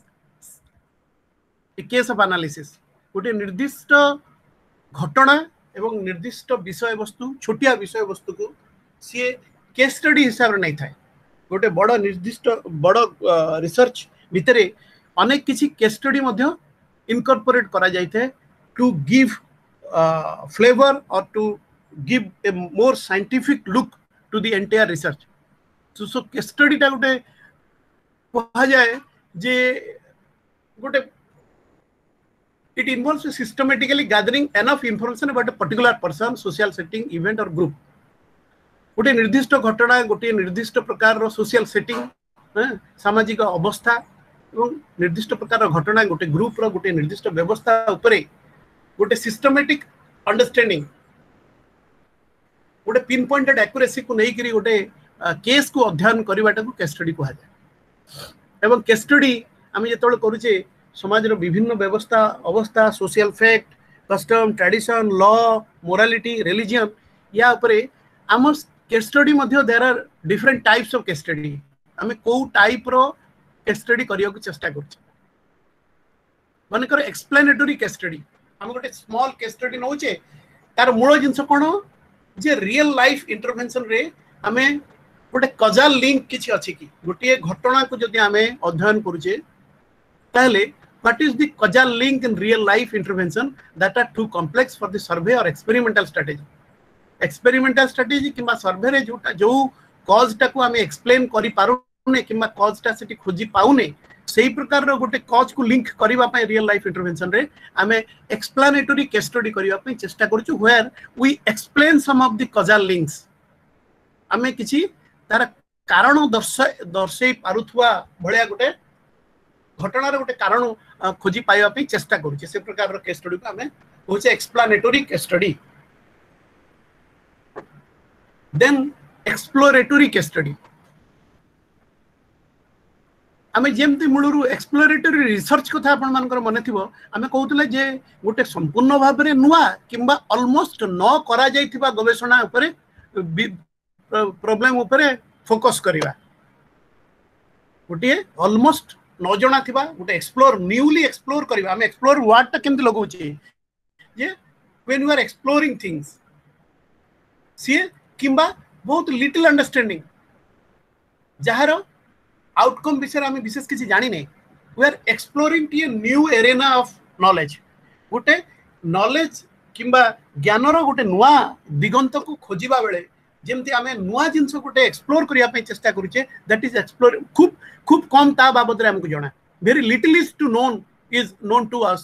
a case of analysis. What a nirdishta ghatana ebong nirdishta bisoy bostu chotiya bisoy bostu ko se case study hisabre nahi thae gote bada nirdishta bada research bhitare anek kichi case study madhya incorporate kara jaithe to give Uh, flavor or to give a more scientific look to the entire research. So, so case study ta gote kaha jae je gote it involves systematically gathering enough information about a particular person, social setting, event or group. Gote nirdishto ghatana, gote nirdishto prakar ro social setting, samajika obostha ebong nirdishto prakar ghatana gote group ro gote nirdishto byabostha upare gote systematic understanding, गोटे pinpointed accuracy को नहीं करी गोटे case को अध्ययन करवाटा को case study को हाजा एवं केस स्टडी आमी जेतोले करूचे समाज रो विभिन्न व्यवस्था अवस्था social fact custom tradition law morality religion या ऊपर आम केस स्टडी मध्ये there are different types of case study आमी को टाइप रो केस स्टडी करियो को चेष्टा करछ मानकर एक्सप्लेनेटरी केस स्टडी हम गोटे स्मॉल केस स्टडी नोचे तार मूल जिंस कोन जे रियल लाइफ इंटरवेंशन रे आमे गोटे कजाल लिंक किछि अछि कि गोटे घटना को जदि आमे अध्ययन करूचे ताले what is the causal link in real life intervention that are too complex for the survey और एक्सपेरिमेंटल स्ट्रेटजी एक्सपेरिमेंटल स्ट्रेटजी किमा सर्वे रे जोटा जो कॉज टाको आमे एक्सप्लेन करि पारुने किमा कॉज टा सेठी खोजी पाउने सेही प्रकार रो गोटे कॉज को लिंक करिवा पय रियल लाइफ इंटरवेंशन रे आमे एक्सप्लेनेटरी केस स्टडी करिवा पय चेष्टा करछु where we explain some of the causal links आमे किछि तार कारण दर्शय दर्शय पारुथुवा भळया गोटे घटना रे गोटे कारण खोजी पाइवा पय चेष्टा करछु से प्रकार रो केस स्टडी को आमे होचे explanatory case study then exploratory case study आमे जेमते मूलरू एक्सप्लोरेटरी रिसर्च कथा आपण मानकर मने थिबो आमे कहउतले जे गोटे संपूर्ण भाव रे नुवा किबा ऑलमोस्ट न करा जायथिबा गवेषणा ऊपर प्रॉब्लम ऊपर फोकस करिवा गोटे ऑलमोस्ट न जणा थिबा गोटे एक्सप्लोर न्यूली एक्सप्लोर करिवा आमे एक्सप्लोर व्हाट त केमते लगौची जे when you are exploring things सी किबा बहुत लिटिल अंडरस्टैंडिंग जहारो आउटकम विषय आम विशेष किसी जानी नहीं वी आर एक्सप्लोरिंग टी a new arena of knowledge गोटे नॉलेज किंबा ज्ञान रो गोटे नुआ दिगंत को खोजिबा बेले जेमती आम नुआ जिनस गोटे एक्सप्लोर करिया पे चेष्टा करूचे दैट इज एक्सप्लोर खूब खूब कम ता बाबद रे हमकु जणा very little is to known is known to us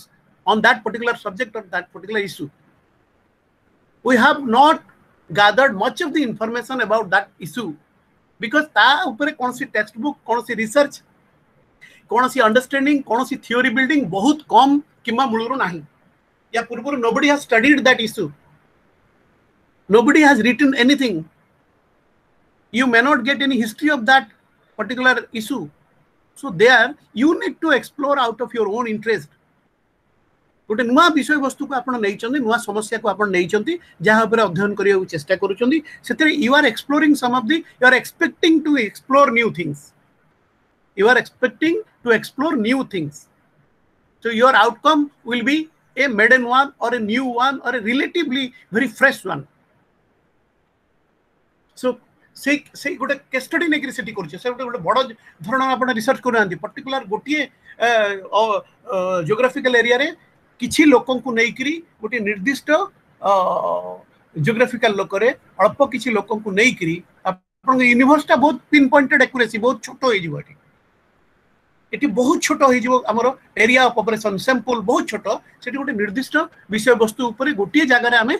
on that particular subject of that particular issue we have not gathered much of the information about that issue because ता ऊपर कौन सी text book कौन सी research कौन सी understanding कौन सी theory building बहुत कम किमा मूलरो नाही या पूर्व nobody has studied that issue nobody has written anything you may not get any history of that particular issue so there you need to explore out of your own interest गोटे नुआ विषय वस्तु को आपण नैचंदी नुआ समस्या को आपण नैचंदी जहा ऊपर अध्ययन करियो चेष्टा करूचंदी सेते you are exploring some of the you are expecting to explore new things you are expecting to explore new things so your outcome will be a maiden one or a new one or a relatively very fresh one so say say गोटे case study नेकरी सेटी करछ से गोटे बड़ धरण आपण research करनांती particular गोटिए जियोग्राफिकल एरिया रे किछि लोकन को नैकरी गोटे निर्दिष्ट जियोग्राफिकल लोकरे अल्प किछि लोकन को नैकरी आपन यूनिवर्सटा बहुत पिन पॉइंटेड एक्यूरेसी बहुत छोटो हे जिवो एटी बहुत छोटो हे जिवो हमरो एरिया ऑफ ऑपरेशन सैंपल बहुत छोटो सेटी गोटे निर्दिष्ट विषय वस्तु ऊपर गोटिए जागा रे हमें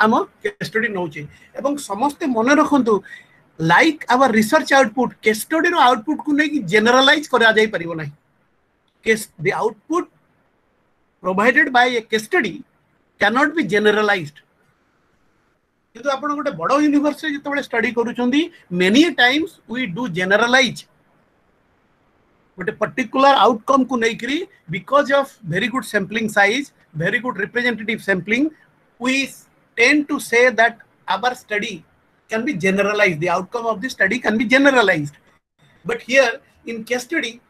हम केस स्टडी नौचे एवं समस्त मन रखंतु like our research output case study रो आउटपुट को नै जनरलाइज करा जाय परिवो नै case the output provided by a case study cannot be generalized किंतु आपण गोटे बड़ यूनिवर्सिटी जतबेले स्टडी करूचंदी many times we do generalise But a particular outcome ko nahi kari, because of very good sampling size, very good representative sampling, we tend to say that our study can be generalized. The outcome of the study can be generalized. But here in case study,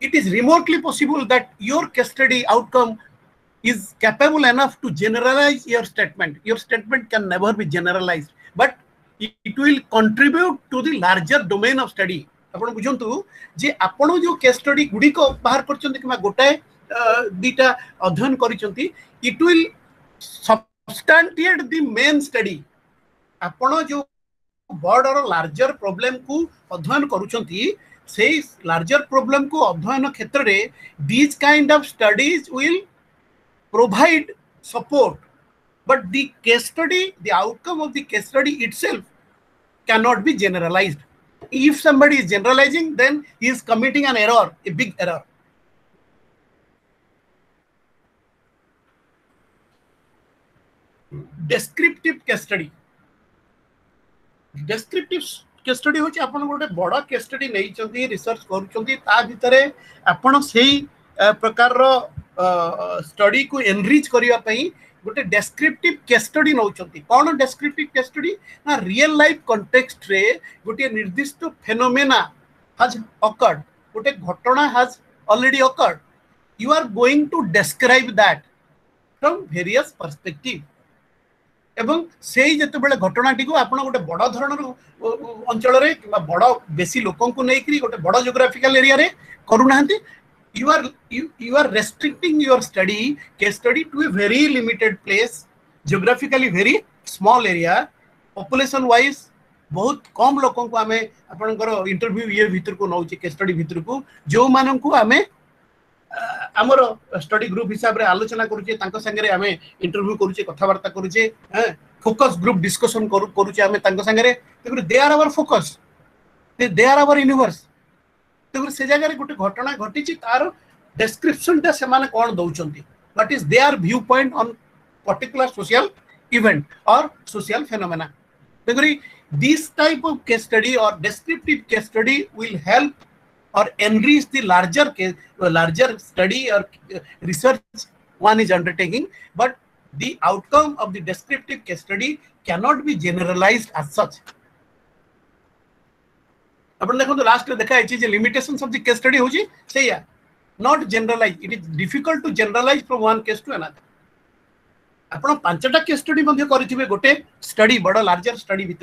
it is remotely possible that your case study outcome is capable enough to generalize your statement. Your statement can never be generalized, but it will contribute to the larger domain of study. आपण बुझंतु जे आपण जो case study गुडी को बाहर करचंती कि मा गोटे दीटा अध्ययन करिसंती it will substantiate the main study. Apono jo board or larger problem ku adhyan karuchanti, say larger problem ku adhyan khetre, these kind of studies will provide support. But the case study, the outcome of the case study itself cannot be generalized. If somebody is generalizing, then he is committing an error, a big error. Descriptive case study. Descriptive case study hoche apan gote boda case study nei chanti research karu chanti ta bhitare apan sei prakar ro study ku enrich kariya pai gote descriptive case study nau chanti. Kon descriptive case study na real life context re gote nirdishto phenomena has occurred, gote ghatana has already occurred, you are going to describe that from various perspective. एवं सेही जते बेले घटना टिको आपण गोटे बडा धरणर अंचल रे किबा बडा बेसी लोकन को नेकरी गोटे बडा ज्योग्राफिकल एरिया रे करूनाहंती, you are you are restricting your study case study to a very limited place, geographically very small area, population wise बहुत कम लोकन को हमें आपनकर इंटरव्यू ये भीतर को नौची केस स्टडी भीतर को जो मानन को हमें आमर स्टडी ग्रुप हिसाब रे आलोचना करूचे, तांको संगे रे हमें इंटरव्यू करूचे, कथावार्ता करूचे, फोकस ग्रुप डिस्कशन करू करूचे हमें तांको संगे रे, तेकर they are our focus, they are our universe, तेकर से जगह रे गुटे घटना घटीची तार डिस्क्रिप्शन ता समान कोन दउचंती, what is there view point on particular social event और सोशल फेनोमेना. तेकर this type of case study और descriptive case study will help or enrich the larger case, larger study or research one is undertaking, but the outcome of the descriptive case study cannot be generalized as such. Upon the last the limitations of the case study, say yeah, not generalized. It is difficult to generalize from one case to another. Upon panchata case study, gote study, but a larger study,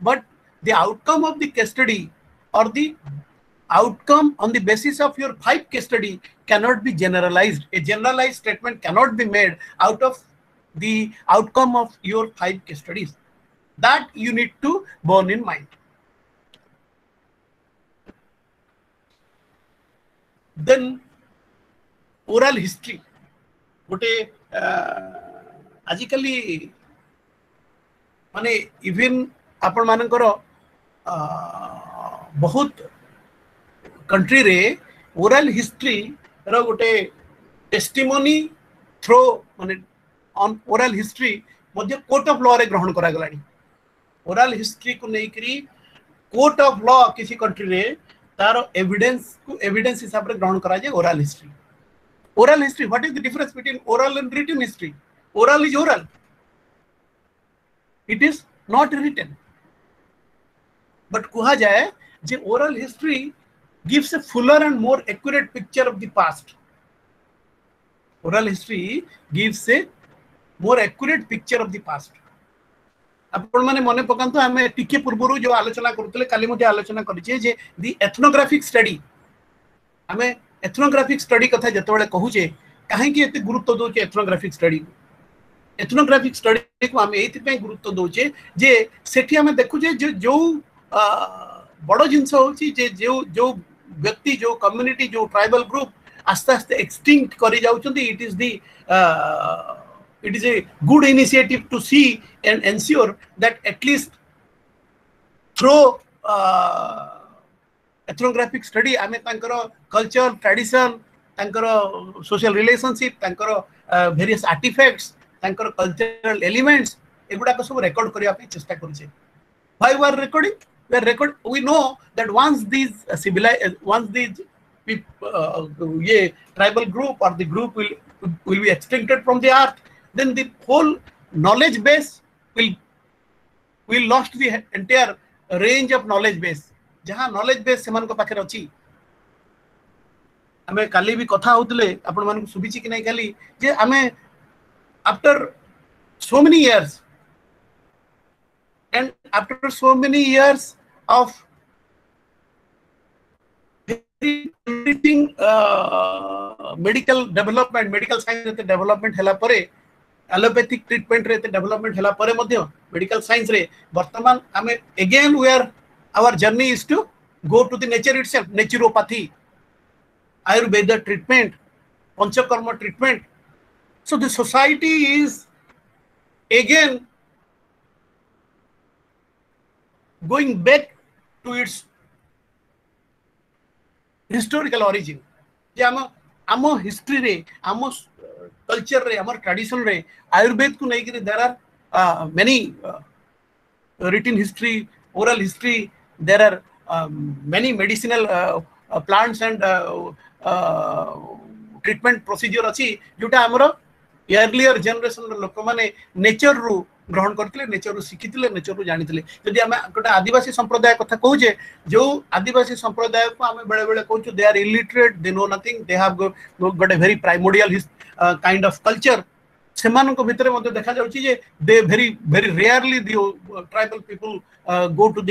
but the outcome of the case study or the outcome on the basis of your five case study cannot be generalized. A generalized statement cannot be made out of the outcome of your five case studies. That you need to bear in mind. Then oral history. But agically, mane even apan manankaro bahut country रे oral history रो गोटे testimony through माने on oral history Madhya court of law रे ग्रहण करा गलानी. Oral history को नहीं करी court of law किसी country रे तारो evidence को evidence हिसाब रे ग्रहण करा जाए oral history. Oral history, what is the difference between oral and written history? Oral is oral, it is not written, but कहा जाए जे oral history gives a fuller and more accurate picture of the past. Oral history gives a more accurate picture of the past. अपन माने मने पकांतो हमें टिके पूर्वरु जो आलोचना करतले काली मध्ये आलोचना करिजे जे the ethnographic study, हमें ethnographic study कथा जतबेले कहूजे काहे कि एते गुरुत्व दोचे ethnographic study. Ethnographic study को हमें एति पे गुरुत्व दोचे जे सेठी हमें देखुजे जो जो बडो जिंस होची जे जो जो व्यक्ति जो कम्युनिटी जो ट्राइबल ग्रुप आस्ते आस्ते एक्सटिंक्ट करी जाउचंती. It is the it is a good initiative to see and ensure that at least through ethnographic study आमे तांकर कल्चर ट्रेडिशन तांकर सोशल रिलेशनशिप तांकर वेरियस आर्टिफैक्ट्स तांकर कल्चरल एलिमेंट्स एगुडा को सब रेकॉर्ड करिया पे चेष्टा करछे. Why were recording we record, we know that once these uh, civilized once these uh, yeah, tribal group or the group will will be extincted from the earth, then the whole knowledge base will will lost the entire range of knowledge base jaha knowledge base seman ko pakher achi. Ame kali bi katha hotule apan man ko subichi ki nai kali je ame after so many years and after so many years of uh, medical development, medical science development hela pare allopathic treatment re development hela pare madhya medical science re bartaman ame again where our journey is to go to the nature itself, naturopathy, Ayurveda treatment, Panchakarma treatment. So the society is again going back to its historical origin. Jama, amo history re, amo culture re, amo tradition re, Ayurveda ko nahi kare. There are uh, many uh, written history, oral history. There are um, many medicinal uh, uh, plants and uh, uh, treatment procedure achi. Juta amra earlier generation lokmane nature ru ग्रहण करथिले, nature रो सिखिथिले, nature रो जानिथिले. जदि हम गोटा आदिवासी संप्रदाय कथा कहू जे जो आदिवासी संप्रदाय को हम बेले बेले कहू they are illiterate, they know nothing, they have got a very primordial kind of culture. सेमान को भितरे मध्ये देखा जाउची जे they very very rarely the tribal people go to the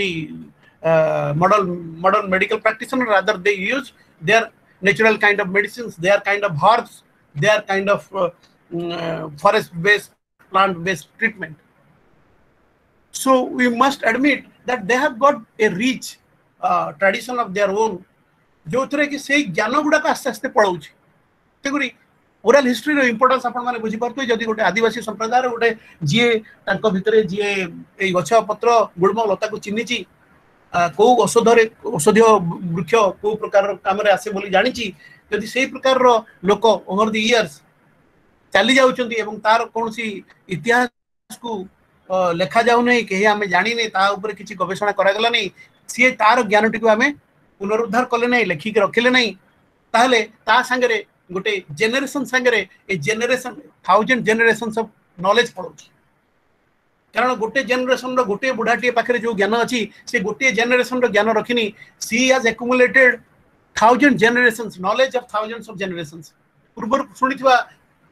modern modern medical practitioner. Rather they use their natural kind of medicines, their kind of herbs, their kind of forest based, plant based treatment. So we must admit that they have got a rich uh, tradition of their own. Jothre ki sei jano guda ka aste aste padauchi. Teguri oral history ro importance apan mane buji partu jodi gote adivasi sampradayar gote je tanko bhitare je ei gacha patra gulma lata ko chinichi ko osadhare osadhiya vrukha ko prakar kamare ase boli janichi. Jodi sei prakar ro loko over the years चली जाउचंती एवं तार कोनसी इतिहास को लेखा जाउ नहीं के हमें जानी नहीं ता ऊपर किछि गवेषणा करा गेला नहीं से तार ज्ञान टिकु हमें पुनरुद्धार करले नहीं लेखि के रखिले नहीं ताले ता संगरे गोटे जनरेशन संगरे ए generation thousand generations of knowledge पडोछ कारण गोटे जनरेशन रो गोटे बुढाटी पाखरे जो ज्ञान अछि से गोटे जनरेशन रो ज्ञान रखिनी she has accumulated thousand generations knowledge of thousands of generations पूर्व सुनिथिवा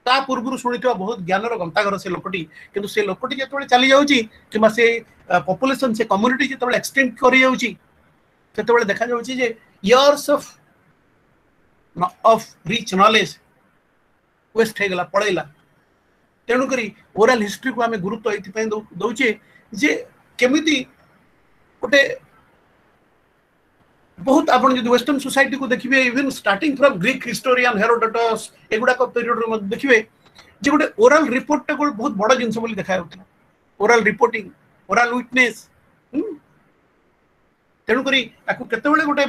ता पूर्वरु सुनितवा बहुत ज्ञान रो गंतागर से लोकटी किंतु से लोकटी जेतबे चली जाउची किबा से पॉपुलेशन से कम्युनिटी जेतबे एक्सटेंड करि जाउची तेतबे देखा जाउची जे years of of rich knowledge waste हेगला पळैला. तेनु करी ओरल हिस्ट्री को हमें गुरुत्व एति पय दउचे जे केमिति ओटे बहुत आपण जदि वेस्टर्न सोसाइटी को देखिबे even starting from Greek historian Herodotus एगुडा को पीरियड रे मत देखिबे जे गुटे ओरल रिपोर्ट टे बहुत बडा जिंस बोली देखाय होतला ओरल रिपोर्टिंग ओरल विटनेस. तेनु करी ताकू केते बेले गुटे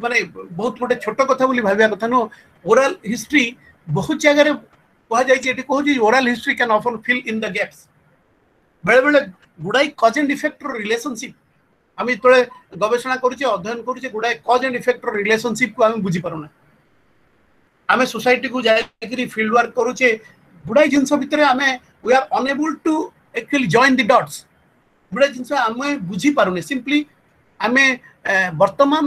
माने बहुत गुटे छोटो कथा बोली भाबिया कथा नो ओरल हिस्ट्री बहुत जगह रे कहा जाय जे एटी कहू जे oral history can often fill in the gaps बेले बेले गुडाई कॉज एंड इफेक्ट रो रिलेशनशिप आमी तोळे गवेषणा करूचे अध्ययन करूचे गुडाय कॉज एंड इफेक्ट रिलेशनशिप को आमी बुझी परना आमी सोसाइटी को जाय कि फील्ड वर्क करूचे गुडाय जिंस भितरे आमी we are enable to actually join the dots गुडाय जिंस आमी बुझी परने सिंपली आमी वर्तमान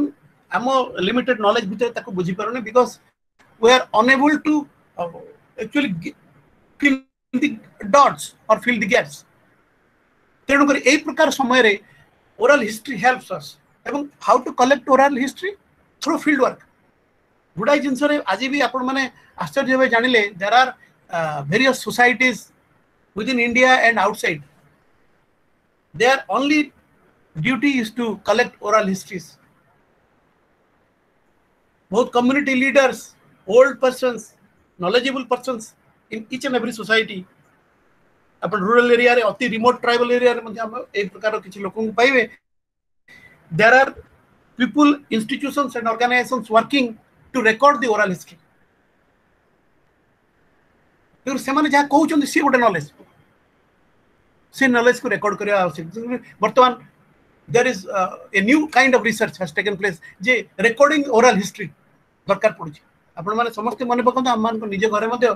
हमो लिमिटेड नॉलेज भितरे ताको बुझी परने because we are enable to actually fill the dots or fill the gaps. तेनु कर एई प्रकार समय रे oral history helps us and how to collect oral history through field work good i jinsore aji bi apan mane ascharya hoye janile there are uh, various societies within India and outside their only duty is to collect oral histories. Both community leaders, old persons, knowledgeable persons in each and every society अपन rural area रे अति remote tribal area रे मध्ये हम एक प्रकार के किछि लोकन पाइबे there are people institutions and organisations working to record the oral history फिर से माने जा कहू चंदी से गोटे नॉलेज से नॉलेज को रिकॉर्ड करिया वर्तमान there is a new kind of research has taken place जे रिकॉर्डिंग ओरल हिस्ट्री दरकार पड़ुची अपन माने समस्त मन पकंदा हम मान को निजे घरे मध्ये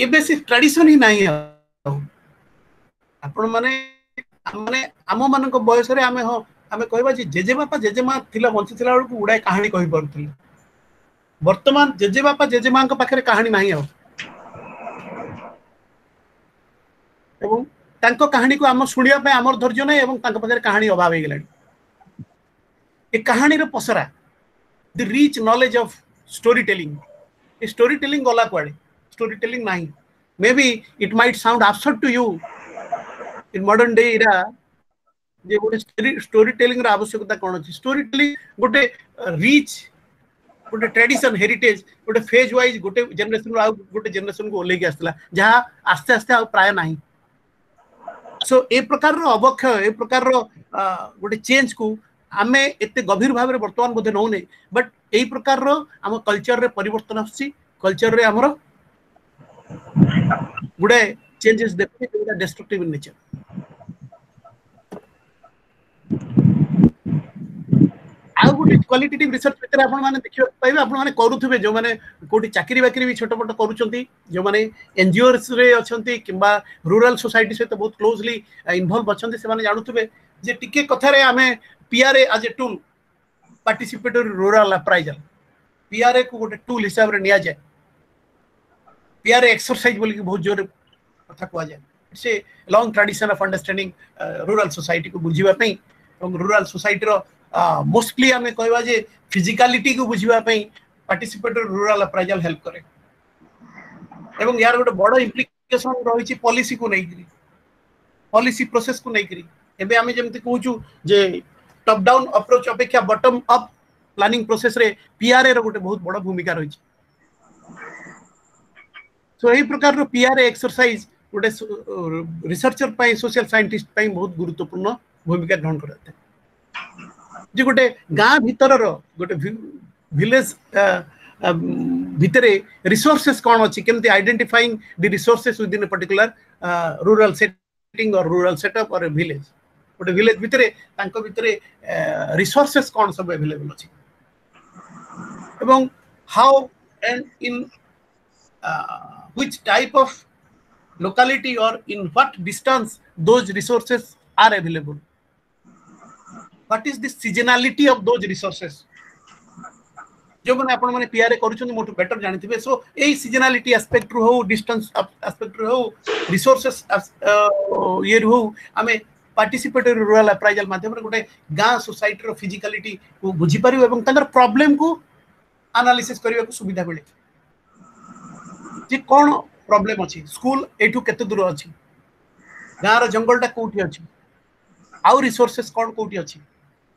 ए बेसिक ट्रेडिशन ही नाही आपण माने माने आम मानक बयस रे आमे हो आमे कहबा जे जेजे बापा जेजे मा थिला वंची थिला को उडाय कहानी कहि परथि वर्तमान जेजे बापा जेजे मां के पाखरे कहानी नाही हो एवं तांको कहानी को हम सुनिया पे हमर धैर्य नाही एवं तांको पाखरे कहानी अभाव हे गेलाडी ए कहानी रे पसरा the rich knowledge of story telling ए स्टोरी टेलिंग वाला कोडे स्टोरी टेलिंग नाही Maybe it might sound absurd to you. In modern day era, जे गोटे स्टोरीटेलिंग रा आवश्यकता कोन अछि स्टोरीटेलिंग गोटे रीच गोटे ट्रेडिशन हेरिटेज गोटे फेज वाइज गोटे जनरेशन रा गोटे जनरेशन को लेके आस्तला जहां आस्ते आस्ते आ प्राय नाही सो ए प्रकार रो अवक्षय ए प्रकार रो गोटे चेंज को हमें एते गंभीर भाव रे वर्तमान बोधे नौ नै बट एई प्रकार रो हम कल्चर रे परिवर्तन आछि कल्चर रे हमरो गुडे चेंजेस देखि जेटा डिस्ट्रक्टिव इन नेचर आउ गुटे क्वालिटेटिव रिसर्च पेपर आपण माने देखियो पाइबे आपण माने करूथबे जो माने कोटी चाकरी बाकरी भी छोट मोट करूचंती जो माने एनजीओ रे अछंती किबा रूरल सोसाइटी से तो बहुत क्लोजली इन्वॉल्व अछंती से माने जानुथबे जे टिके कथा रे हमें PRA as a tool participatory rural appraisal PRA को गुटे टूल हिसाब रे निया जाय पीआरए एक्सरसाइज बोल के बहुत जोर कथा को आ जाय से long tradition of understanding rural society को बुझीबा पई रूरल सोसाइटी रो मोस्टली हमें कहवा जे फिजिकलिटी को बुझीबा पई पार्टिसिपेटरी रूरल अप्राइजल हेल्प करे एवं यार गोटे बड़ इंप्लिकेशन रही छि पॉलिसी को नै करी पॉलिसी प्रोसेस को नै करी एबे हमें जेमति कहूछु जे टॉप डाउन अप्रोच अपेक्षा बॉटम अप प्लानिंग प्रोसेस रे पीआरए रो गोटे बहुत बड़ भूमिका रही छि सो एही प्रकार रो पीआरए एक्सरसाइज गोटे रिसर्चर पाई सोशल साइंटिस्ट पाई बहुत गुरुत्वपूर्ण भूमिका ग्रहण करते जे गोटे गां भीतर रो गोटे विलेज भितरे रिसोर्सेस कोन अछि केमति identifying the resources within particular rural setting और रूरल सेटअप और विलेज गोटे विलेज भितरे तांको भितरे रिसोर्सेस कोन सब अवेलेबल अछि एवं how and in which type of locality or in what distance those resources are available what is the seasonality of those resources jo mane apan mane pra karuchon motu better janithibe so ei seasonality aspect ru ho distance aspect ru ho resources ye ru ho ame participatory rural appraisal madhyam re gote ga society ro physicality ko bujhi paribo ebong tankar problem ko analysis kariba ko subidha mile je kon problem अछि school एठु केते दूर अछि गार जंगल टा कोठी अछि आउ रिसोर्सेस कोन कोठी अछि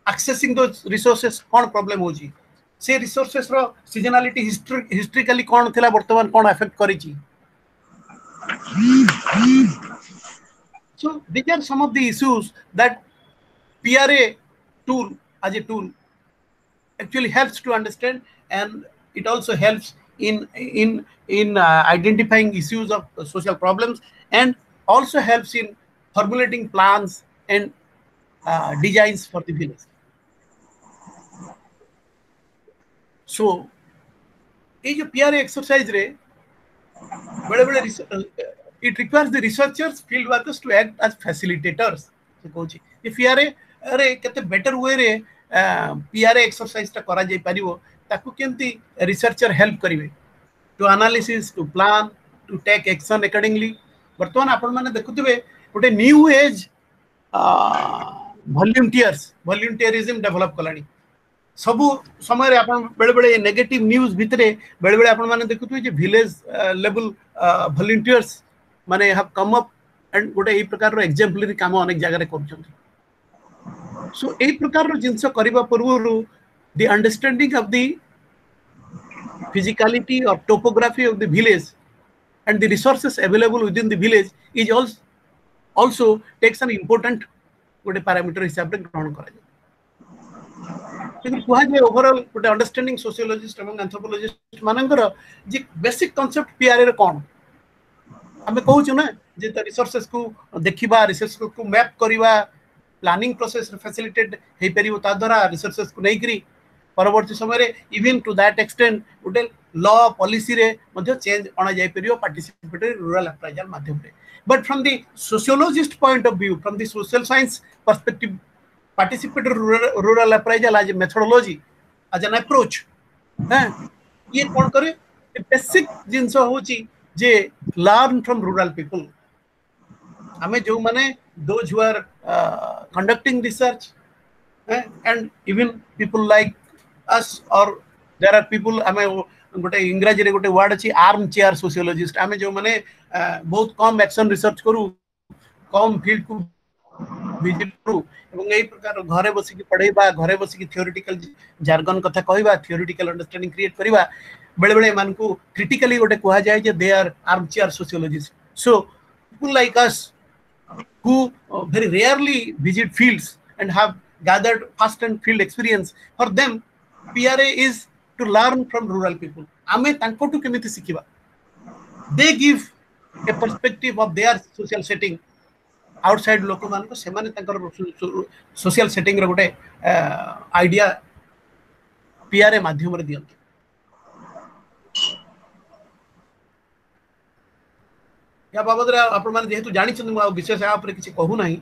एक्सेसिंग दो रिसोर्सेस कोन प्रॉब्लम होजी से रिसोर्सेस रो सीजनलिटी हिस्ट्रिकली कोन थिला वर्तमान कोन अफेक्ट करी छी so these are some of the issues that PRA tool as a tool actually helps to understand and it also helps in in in uh, identifying issues of uh, social problems and also helps in formulating plans and uh, designs for the village so ye jo P R A exercise re bade bade uh, it requires the researchers field workers to act as facilitators se kochi ye P R A re kete better way re uh, P R A exercise ta kara jai paribo ताकू केमती researcher help करिवे to analysis to plan to take action accordingly वर्तमान आपण माने देखुथिबे गोटे new age volunteers volunteerism develop कलाणी सब समय रे आपण बेले बेले नेगेटिव न्यूज़ भितरे बेले बेले आपण माने देखुथिबे जे विलेज लेवल वॉलंटियर्स माने हैव कम अप एंड गोटे ए प्रकार रो एग्जांपलरी काम अनेक जगह रे करछथि सो ए प्रकार रो जिंस करिवा पूर्वरु the understanding of the physicality or topography of the village and the resources available within the village is also also takes an important good parameter हिसाब रे ग्रहण करा जाय लेकिन कुहा जे ओवरऑल गुड अंडरस्टैंडिंग सोशियोलॉजिस्ट एवं एंथ्रोपोलॉजिस्ट मानंकर जे बेसिक कांसेप्ट पीआरए रे कोन हमें कहू छु ना जे त रिसोर्सेस को देखिबा रिसोर्सेस को मैप करिवा प्लानिंग प्रोसेस रे फैसिलिटेट हे परियो ता द्वारा रिसोर्सेस को नै करी परवर्ती समय रे इवन टू दैट एक्सटेंट उडे लॉ पॉलिसी रे मध्य चेंज अना जाय परियो पार्टिसिपेटरी रूरल अप्राइजल माध्यम रे but from the sociologist point of view from the social science perspective participatory rural appraisal as a methodology as an approach हां ये कोन करे बेसिक जिंस होची जे लर्न फ्रॉम रूरल पीपल हमें जो माने those who are uh, conducting research eh, and even people like us or there are people I mean गोटे इंग्रजी रे गोटे वर्ड अछि आर्म चेयर सोशियोलॉजिस्ट आमे जो माने बहुत कम एक्शन रिसर्च करू कम फील्ड को विजिट करू एवं एई प्रकार घरे बसी की पढैबा घरे बसी की थियोरेटिकल जार्गन कथा कहबा थियोरेटिकल अंडरस्टैंडिंग क्रिएट करबा बेले बेले मान को क्रिटिकली गोटे कोहा जाय जे they are armchair sociologist so people like us who uh, very rarely visit fields and have gathered first and field experience for them P R A is to learn from rural people ame tankotu kemiti sikiba they give a perspective of their social setting outside lokoman ko semane tankar social setting ra gote idea P R A madhyam ra diyanti या बाबदरे आपण माने जेहेतु जानि छन मु विशेष आप रे किछि कहू नाही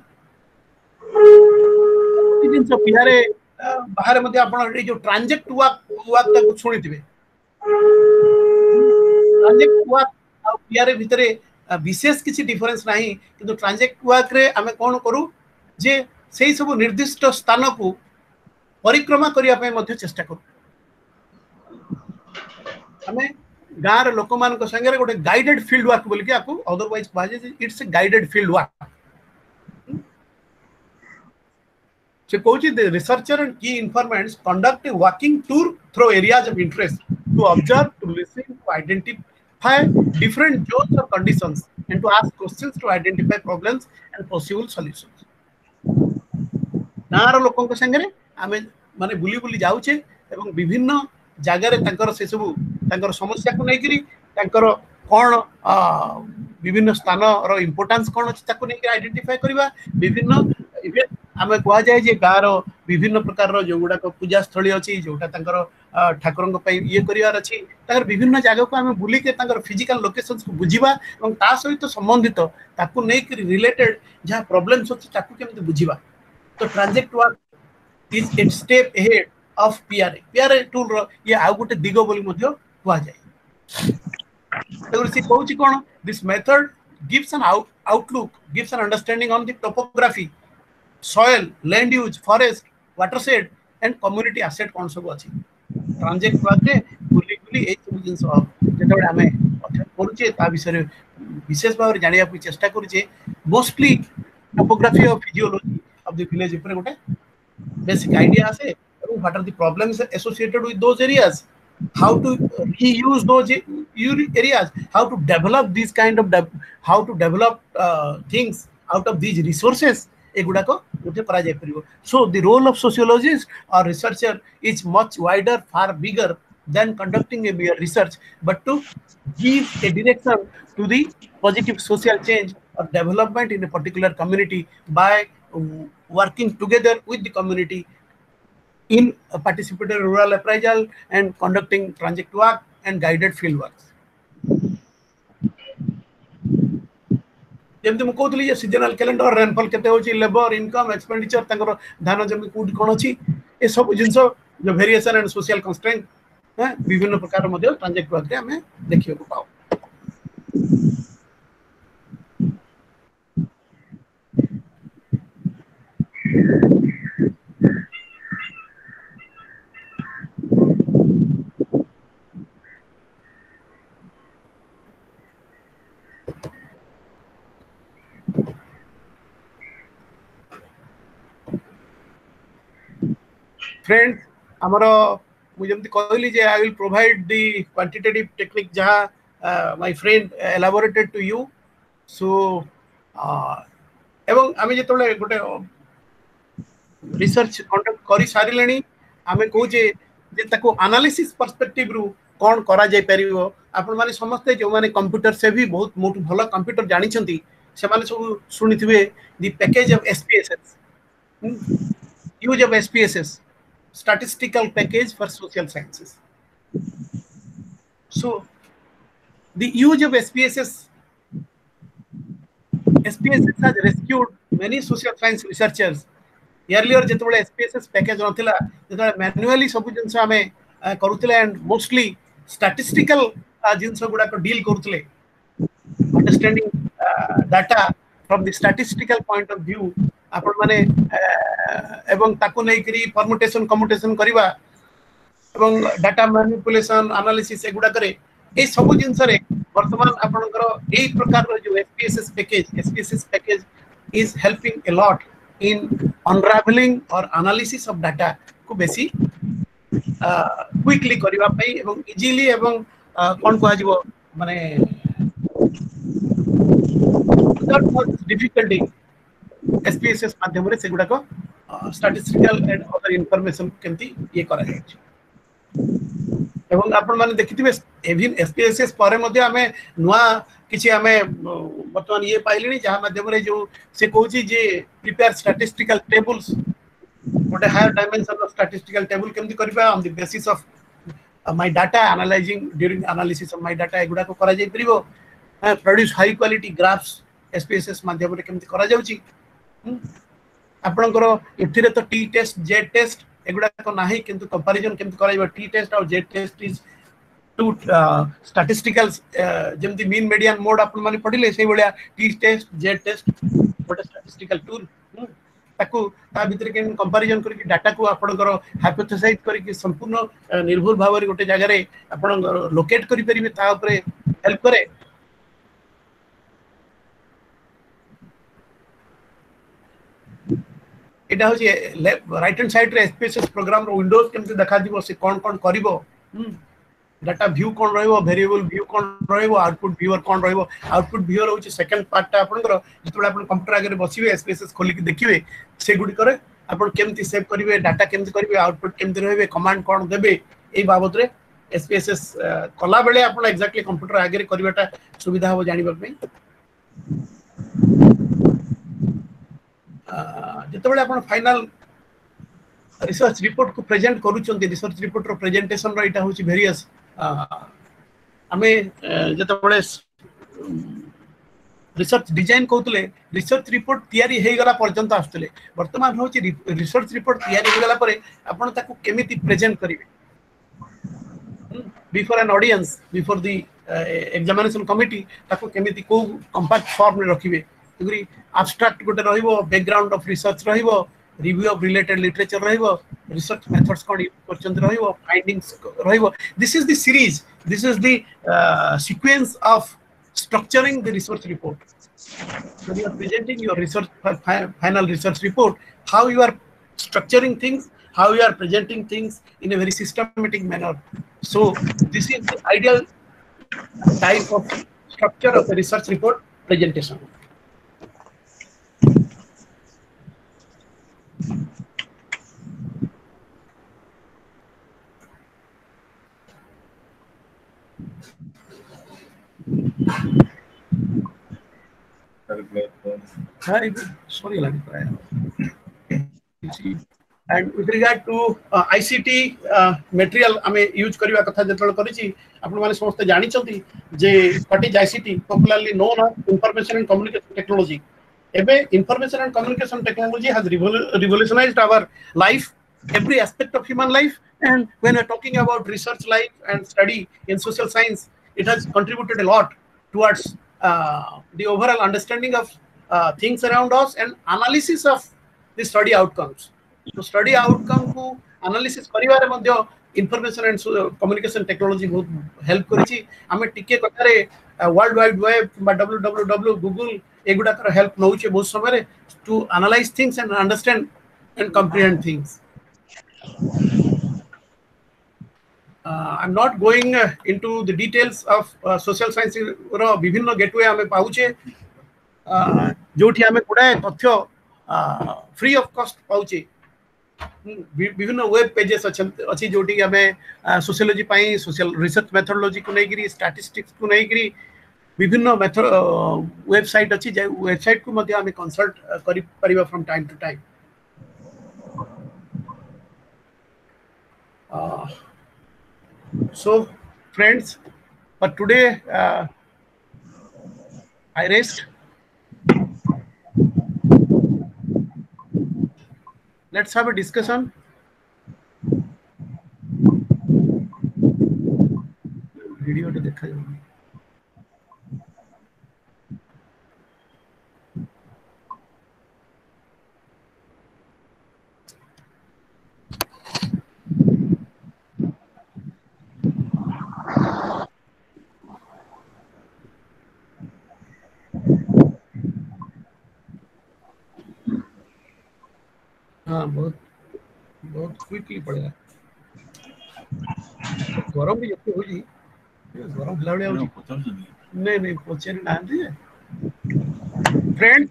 दिन से पियारे बाहर मध्ये आपण जो ट्रांजेक्ट वर्क वर्क तक सुनितिबे ट्रांजेक्ट वर्क आ पियारे भितरे विशेष किछि डिफरेंस नाही किंतु ट्रांजेक्ट वर्क रे आमे कोन करू जे सेही सब निर्दिष्ट स्थान को परिक्रमा करिया पे मध्ये चेष्टा करू हमें गार लोकमान को संगे गोटे गाइडेड फील्ड वर्क बोल के आपको अदरवाइज कहे it's a guided field work से कोची the researcher and key informants conduct a walking tour through areas of interest to observe to listen to identify different zones और conditions and to ask questions to identify problems and possible solutions गार लोकन को संगे हमें माने बुली बुली जाउ छे एवं विभिन्न जागा रे तंकर से सब तंकर समस्या को नै करी तंकर कोन विभिन्न स्थान रो इंपोर्टेंस कोन छ ताको नै के आइडेंटिफाई करबा विभिन्न इवेंट हमें कहा जाय जे गार विभिन्न प्रकार रो जोगुडा को पूजा स्थली अछि जोटा तंकर ठाकुरन को पई ये करिवार अछि तंकर विभिन्न जागा को हमें बुली के तंकर फिजिकल लोकेशंस को बुझीबा एवं ता सहित संबंधित ताको नै के रिलेटेड जहां प्रॉब्लम्स अछि ताको केमते बुझीबा तो transect work is a step ahead of PRA PRA tool रो ये आ गुटे दिगो बोली मध्य हुआ जाए तो ऋषि कहूची कोन this method gives an outlook gives an understanding on the topography soil land use forest watershed and community asset कोन सब अछि ट्रांजेक्ट वर्क रे बुली बुली ए सब जिंस सब जेतबे हमें अध्ययन करू छे ता विषय रे विशेष भाव रे जानिया को चेष्टा करू छे मोस्टली टोपोग्राफी और फिजियोलॉजी ऑफ द विलेज ऊपर गोटे बेसिक आईडिया आसे what are the problems associated with those areas how to reuse those areas how to develop these kind of how to develop uh, things out of these resources एगुडा को उठे करा जाय परबो so the role of sociologist or researcher is much wider far bigger than conducting a mere research but to give a direction to the positive social change or development in a particular community by working together with the community in a participatory rural appraisal and conducting project work and guided field works जेम तुम कहतली जे seasonal calendar rainfall केते होची labour income expenditure तंगरो धान जमी code कोन अछि ए सब जिंस जो वेरिएशन एंड सोशल कंस्ट्रेंट विभिन्न प्रकार मध्ये ट्रांजेक्ट वर्क रे हमें देखियो को पाओ फ्रेंड्स हमारा मुझे कहली जे I will provide the quantitative technique जहाँ my friend elaborated to you so एवं आम जो गोटे रिसर्च कंडक्ट कर सारे आम कहे एनालिसिस पर्सपेक्टिव रु कौन करा जाय परिवो आपण माने समस्त जो माने कंप्यूटर से भी बहुत मोट भल कंप्यूटर जानि छथि से माने सब सुनिथिबे the package of SPSS use of SPSS statistical package for social sciences so the use of S P S S S P S S has rescued many social science researchers earlier jetole S P S S package nathila jetole manually sabu jinsa ame karutile and mostly statistical jinsa guda ko deal karutile understanding uh, data from the statistical point of view आपण माने एवं ताको नै करी permutation commutation करबा এবং data manipulation analysis এগুলা করে এই সব জিনিসরে বর্তমান আপনকৰ এই প্ৰকাৰৰ যে SPSS package SPSS package is helping a lot in unravelling or analysis of data কো বেছি কুইকলি কৰিবা পাই এবং ইজিলি এবং কোন কোৱা যাব মানে that was difficulty S P S S माध्यम रे सेगुडा को स्टैटिस्टिकल एंड अदर इंफॉर्मेशन केमती ये करा जाय एवं आपण माने देखिथिबे एविन S P S S पारे मध्ये आमे नुवा किछि आमे वर्तमान ये पाइलिनी जहा माध्यम रे जो से कहूची जे prepare statistical tables what a higher dimension of statistical table केमती करबा on the basis of my data analysing during analysis of my data एगुडा को करा जाय परिबो produce high quality graphs S P S S माध्यम रे केमती करा जाउची आपनकर एथिरे तो टी टेस्ट जेड टेस्ट एगुडा को नाही किंतु कंपैरिजन केमती कराइबा टी टेस्ट और Z test is two statistical जेमती मीन मीडियन मोड आपन माने पढिले सेहि बडिया T test Z test but statistical tool ताकू ता भीतर के कंपैरिजन करके डाटा को आपनकर हाइपोथेसाइज करके संपूर्ण निर्भर भाव रे गोटे जगह रे आपन लोकेट करि परिबे ता ऊपर हेल्प करे एटा हो जे राइट हैंड साइड रे एसपीएसएस प्रोग्राम रो विंडोज केमते देखा दिबो से कोन कोन करबो डाटा व्यू कोन रहबो वेरिएबल व्यू कोन रहबो आउटपुट व्यूअर कोन रहबो आउटपुट व्यूअर होचे सेकंड पार्ट आपन करो जतबे आपन कंप्यूटर आगे बसिबे एसपीएसएस खोली के देखिबे से गुडी करे आपन केमते सेव करिवे डाटा केमते करिवे आउटपुट केमते रहबे कमांड कोन देबे ए बाबत रे एसपीएसएस कला बेले आपन एग्जैक्टली कंप्यूटर आगे रे करबाटा सुविधा हो जानिबा पई जेतबेले आपण फाइनल रिसर्च रिपोर्ट को प्रेजेंट करूचोंते रिसर्च रिपोर्ट रो प्रेजेंटेशन रो इटा होची वेरियस आमे जेतबेले रिसर्च डिजाइन कहतले रिसर्च रिपोर्ट तयारी हे गला पर्यंत आस्तले वर्तमान होची रिसर्च रिपोर्ट तयारी हे गला परे आपण ताको केमिति प्रेजेंट करिवे before an audience before the examination committee ताको केमिति को कंपैक्ट फॉर्म रे रखिवे एग्री एब्स्ट्रैक्ट गोटे रहिबो बैकग्राउंड ऑफ रिसर्च रहिबो रिव्यू ऑफ रिलेटेड लिटरेचर रहिबो रिसर्च मेथड्स कोड परचंद रहिबो फाइंडिंग्स रहिबो this is the series this is the sequence of structuring the research report so you are presenting your research final research report how you are structuring things how you are presenting things in a very systematic manner so this is the ideal type of structure of the research report presentation Sorry, and with regard to uh, I C T uh, material, I mean, use करीबा कथा जतल करी छी आपन माने समस्त जानि छथि जे what is I C T popularly known as information and communication technology. Ebe information and communication technology has revol revolutionized our life, every aspect of human life. And when we are talking about research life and study in social science, it has contributed a lot towards uh, the overall understanding of uh, things around us and analysis of the study outcomes. So study outcome ko analysis karibare madhya information and uh, communication technology bahut help karichi ame tike kathare world wide web W W W google एगुडा कर help नउचे बहुत समय रे to analyse things and understand and comprehend things I am not going into the details of social science रो विभिन्न gateway हमें पाउचे जोठी हमें गुडा तथ्य फ्री ऑफ कॉस्ट पाउचे विभिन्न वेब पेजेस अछि जोठी हमें सोशियोलॉजी पई सोशल रिसर्च मेथोडोलॉजी को नै गिरी स्टैटिस्टिक्स को नै गिरी विभिन्न मेथड वेबसाइट अछि जे वेबसाइट को मध्ये हमें कंसल्ट करि परिबा from time to time so friends but today I rest let's have a discussion video तो देखा जाउ quickly padega. गरम भी इतनी होगी, गरम लड़े होगी। नहीं नहीं पहुंचे नहीं नाम दिए। Friends,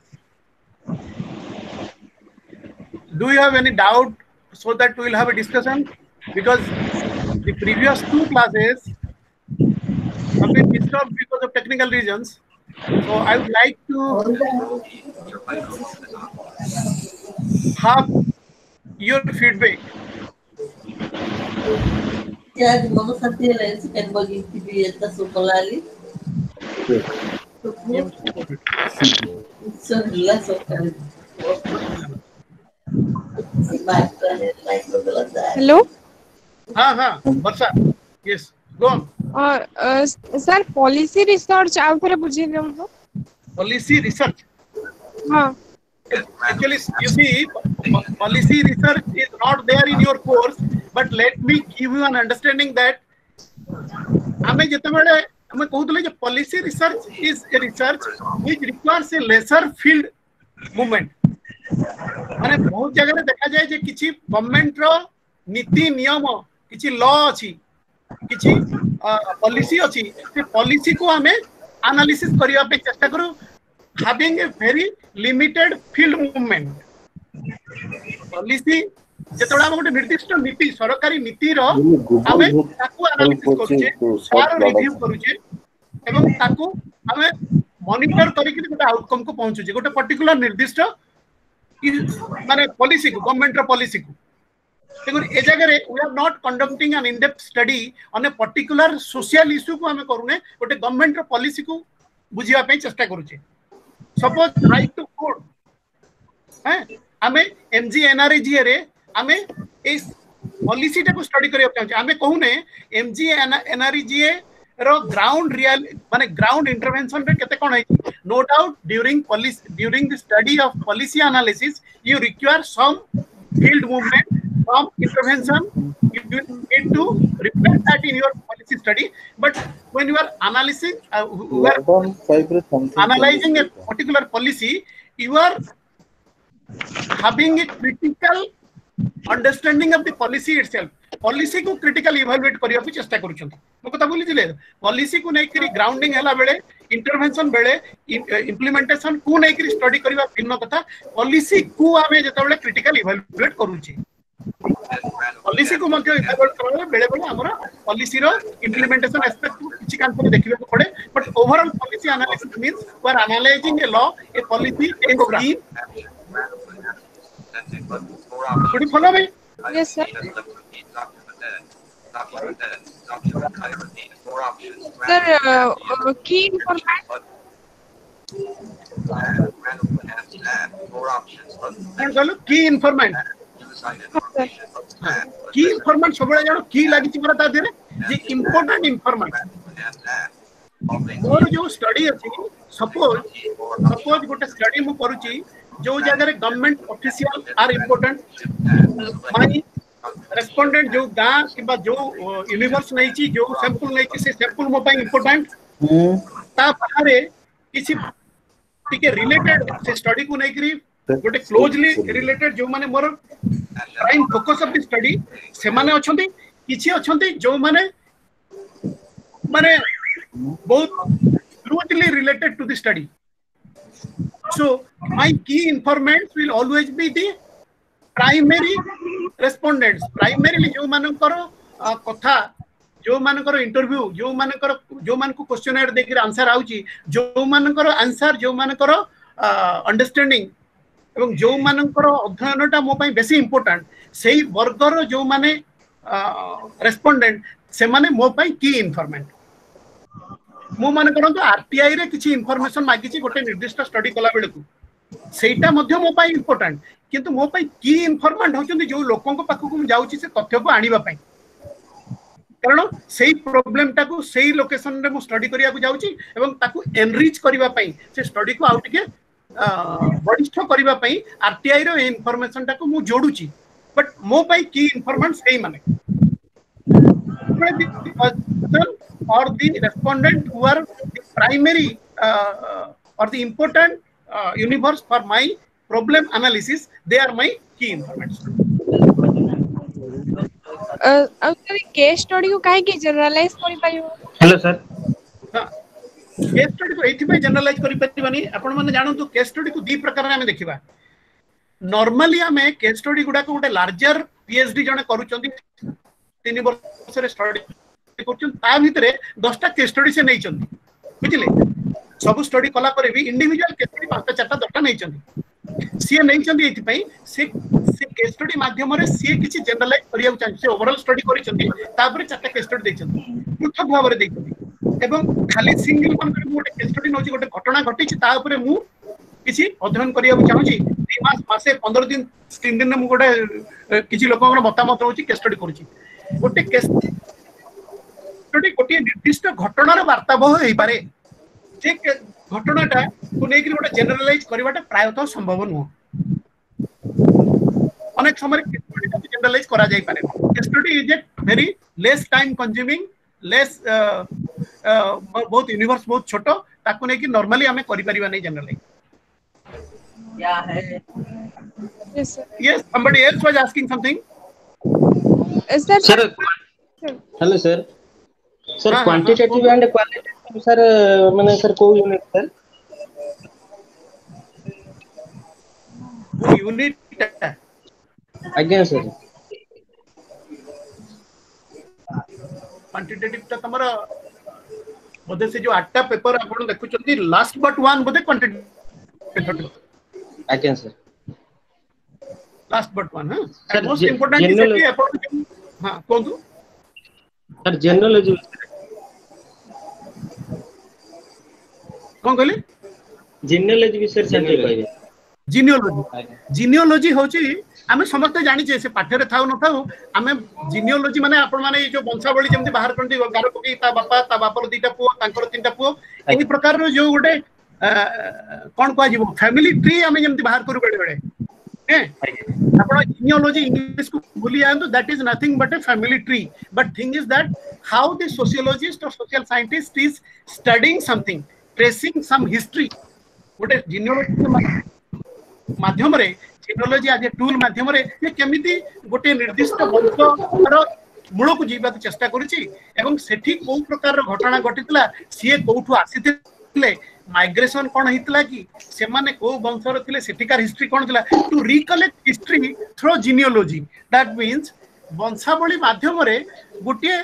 do you have any doubt so that we will have a discussion? Because the previous two classes have been disturbed because of technical reasons. So I would like to have your feedback. Yeah, the mama sathi lens can bug into the etta sokalali. So less of them. Hello. Ha ha. What's up? Yes. Go on. Uh, uh, sir, policy research. आप थोड़ा पूछिएगा हमको. Policy research. हाँ. Actually, you see, policy research is not there in your course, but let me give you an understanding that हमें जितने बड़े हमें कहूँ तो ले जो policy research is a research which requires a lesser field movement. अरे बहुत जगह में देखा जाए जो किसी government रो नीति नियमों किसी law अच्छी किसी policy अच्छी तो policy को हमें analysis करिए आप एक चेष्टा करो having a very limited field movement. Policy, जेतोड़ा हम उन्हें निर्दिष्ट नीति, सरकारी नीति रो, हमें ताकु एनालिसिस करुँचे, सारा रिव्यू करुँचे, एवं ताकु हमें मॉनिटर करेंगे तो उनका आउटकम को पहुँचुँचे, उनका पर्टिकुलर निर्दिष्ट इस माने पॉलिसी को, गवर्नमेंट रा पॉलिसी को, लेकिन ये जगह रे, we are not conducting an in-depth study on a particular social issue को हमें करुँगे, उनके गवर्नमेंट रा पॉलिसी को बुझिया पे चस्टा करुँचे. Suppose right to food. हाँ, हमें M G N R E G A रे, हमें इस policy टेको study करें अपने आप। हमें कहूँ ने M G N R E G A row ground real माने ground intervention पे कितने कौन है? No doubt during policy during the study of policy analysis you require some field movement, some intervention. You need to reflect that in your policy study. But when you are analyzing, uh, you are analyzing a particular policy, you are having a critical understanding of the policy itself. Policy को critical evaluate करियो कुछ चेष्टा करो चंद। मैं को तबूली जिले policy को नहीं करी grounding है ला बड़े intervention बड़े implementation को नहीं करी study करियो आप इन्हों कथा policy को आमे जता बड़े critical evaluate करूँ ची। पॉलिसी को मत क्यों इधर करो ना बेड़े बेड़े आमरा पॉलिसी रो इम्प्लीमेंटेशन एस्पेक्ट को किसी कारण पर देखिए तो पड़े but overall policy analysis means we're analysing a law a policy a scheme थोड़ी फॉलो में yes sir sir key informant की इनफॉरमेंट की इनफॉरमेंट सबड़ा जानो की लागी छी परता देरे जे इंपोर्टेंट इनफॉरमेंट और जो स्टडी अछि सपोज सपोज गोटे स्टडी मु करू छी जो जगह रे गवर्नमेंट ऑफिशियल आर इंपोर्टेंट माने रेस्पोंडेंट जो गा किबा जो यूनिवर्स नै छी जो सैंपल नै छी से सैंपल मो पाई इंपोर्टेंट ता बारे किसी टिके रिलेटेड से स्टडी को नै करी गोटे क्लोजली रिलेटेड जो माने मोर prime focus of the study से माने अछंती किछि अछंती जो माने माने बहुत closely related to the study so my key informants will always be the primary respondents primarily जो मानकर कथा जो मानकर इंटरव्यू जो मानकर जो मानको क्वेश्चनर देखि आंसर आउची जो मानकर आंसर जो मानकर अंडरस्टैंडिंग एवं जो मानकर अध्ययन टा मो पई बेसी इंपोर्टेंट सेही वर्गर जो माने रेस्पोंडेंट से माने मो पई की इनफॉरमेंट मो माने करन तो आरटीआई रे किछि इनफॉरमेशन मागी छि गोटे निर्दिष्ट स्टडी कला बेले को सेटा मध्य मो पई इंपोर्टेंट किंतु मो पई की इनफॉरमेंट होचंदी जो लोकन को पाखु को जाउछि से तथ्य को आनिबा पई कारण सेही प्रॉब्लम टा को सेही लोकेशन रे मो स्टडी करिया को जाउछि एवं ताकू एनरिच करिवा पई से स्टडी को आउट के वरिष्ठ करने पर आरटीआई रो इनफॉरमेशन टाको मु जोडुची बट मो पाई की इनफॉरमेशन सही माने और the respondent who are the primary और the important universe for my problem analysis they are my key information अब सर केस स्टडी को काहे के जनरलाइज करि पाइयो? हेलो सर, हां केस स्टडी को एथि पे जनरलाइज करि पाइबानी। आपण माने जानंतु केस स्टडी को दि प्रकार आमे देखिबा। नॉर्मली आमे केस स्टडी गुडा को गुटे लार्जर पीएचडी जने करूचंदी तीन वर्ष रे स्टडी करूचन, ता भितरे दस टा केस स्टडी से नैचंदी, बुझिले सब स्टडी कला पर भी इंडिविजुअल केस स्टडी पांच चार टा दस टा नैचंदी। सी नहीं चंदी एथि पई से से केस स्टडी माध्यम रे सी किछि जनरलाइज करिया चाहि से ओवरऑल स्टडी करि चंदी, तापर चारटा केस स्टडी देखचंदी पृथक भाव रे देखचंदी एवं खाली सिंगल कोन करि मोटे केस स्टडी नोछि गोटे घटना घटिछि ता ऊपर मु किछि अध्ययन करिया चाहुछि। दो मास मासे पंद्रह दिन तीन दिन मु गोटे किछि लोकन मतामत होछि केस स्टडी करूछि। गोटे केस स्टडी गोटे निर्दिष्ट घटनार वार्तावह हे पारे जे घटनाटा को लेकर गोटे जनरलाइज करवाटा प्रायतः संभव नु। अनेक समय जनरलाइज करा जाय पारे। Study is a very less time consuming, less बहुत यूनिवर्स बहुत छोटो, ताको नै कि नॉर्मली हमें करि परिबा नै जनरलाइज। या है yes sir, yes somebody else was asking something. Sir sir hello sir, sir quantitative and qualitative sir माने सर को unit sir unit again sir quantitative त तमरा बदे से जो आठटा पेपर आपण देखु चंदी लास्ट बट वन बदे quantitative again sir last but one. हां सर मोस्ट इंपोर्टेंट इज कि आपण हां को दो सर जनरल जो कौन कहले जिनियोलॉजी विषय सेंटर कहबे जिनियोलॉजी जिनियोलॉजी होची हमें समस्त जानि जे से पाठ्य रे थाउ न थाउ हमें जिनियोलॉजी माने आपण माने जो वंशावली जेमते बाहर करंती गारो कोकी ता बापा ता बापर दीटा पुओ तांकर तीनटा पुओ एनी प्रकार रो जो गोटे कोन कोआ जीवो फैमिली ट्री हमें जेमते बाहर करू बेडे बेडे हे आपण जिनियोलॉजी इंग्लिश को भूली आंतो that is nothing but a family tree. But thing is that how the sociologist और social scientist is studying something tracing some history गोटे जिनियोलॉजी माध्यम रे जिनियोलॉजी आज ए टूल माध्यम रे जे केमिति गोटे निर्दिष्ट वंशर मूल को जीवा को चेष्टा करूची एवं सेठी कोन प्रकार घटना घटितला से कोठु आसीथिले माइग्रेशन कोन हितला कि से माने को वंशर थिले सेठीकार हिस्ट्री कोन थिला to recollect history through genealogy. That means वंशावली माध्यम रे गोटे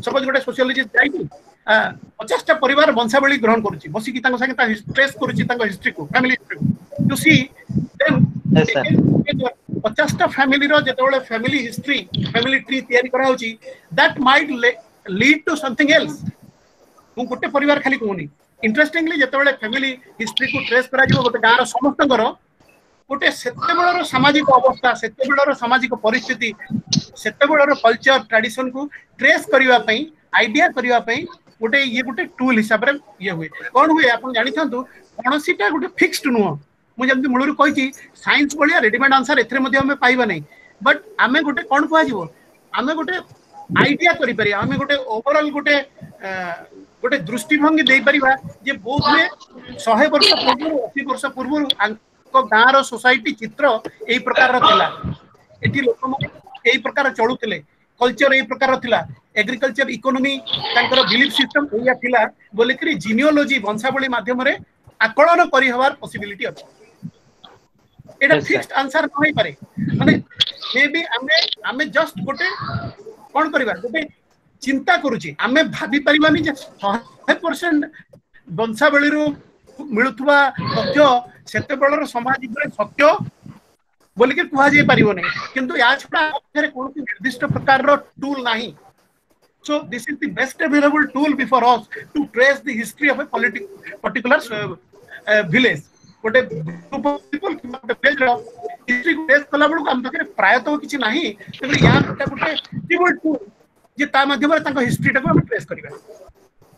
सपोज गोटे सोशियोलॉजिस्ट जाई पचास टा परिवार वंशावली ग्रहण करूची बसी कि तांको संगे ता ट्रेस करूची तांको हिस्ट्री को फैमिली हिस्ट्री को टू सी देन पचास टा फैमिली रो जेतोले फैमिली हिस्ट्री फैमिली ट्री तयारी करा होची that might lead to something else. मु गोटे परिवार खाली कोनी इंटरेस्टिंगली जेतोले फैमिली हिस्ट्री को ट्रेस करा जीव गोटे गांव रो समस्त घर गोटे सेतेबेलर सामाजिक अवस्था सेतेबेलर सामाजिक परिस्थिति सेतेबेलर कल्चर ट्रेडिशन को ट्रेस करबा पई आईडिया करबा पई गोटे ये गोटे टूल हिसाब रे ये होए कोन होए आपण जानि छथु कोनसीटा गोटे फिक्स्ड नुओ। मु जब मूलुर कहि छी साइंस बलिया रेडीमेड आंसर एथरे मध्ये हमें पाइबा नै बट हमें गोटे कोन को आजिवो हमें गोटे आईडिया करि पारि हमें गोटे ओवरऑल गोटे गोटे दृष्टिभंगी देई परिबा जे बहुत में सौ वर्ष पूर्व अस्सी वर्ष पूर्व को गारो सोसाइटी चित्र एई प्रकार रथिला एठी लोक मन एई प्रकार चलुथिले कल्चर एई प्रकार रथिला एग्रीकल्चर इकोनॉमी तांकर बिलीफ सिस्टम होया थिला बोले कि जिनियोलॉजी वंशावली माध्यम रे आकलन करि हवार पॉसिबिलिटी अछि। एटा फिक्स्ड आंसर नहि पारे माने मे बी हमें हमें जस्ट गोटे कोन करबा गोटे चिंता करूची हमें भाबी परिबानी जे सौ प्रतिशत वंशावली रो मिलुथवा तथ्य सेतेबेलर समाज रे सत्य बोल के कुहा जे परियो नै किंतु या छडा अखरे कोनो निर्दिष्ट प्रकार रो टूल नाही। So this is the best available tool before us to trace the history of a political particular village गोटे ग्रुप ऑफ पीपल कि मत विलेज रो हिस्ट्री को ट्रेस कला बळ हम तकरे प्रायतो किछि नाही तबे या गोटे गोटे कीवर्ड टूल जे ता माध्यम रे ताको हिस्ट्री टाको हम ट्रेस करिबा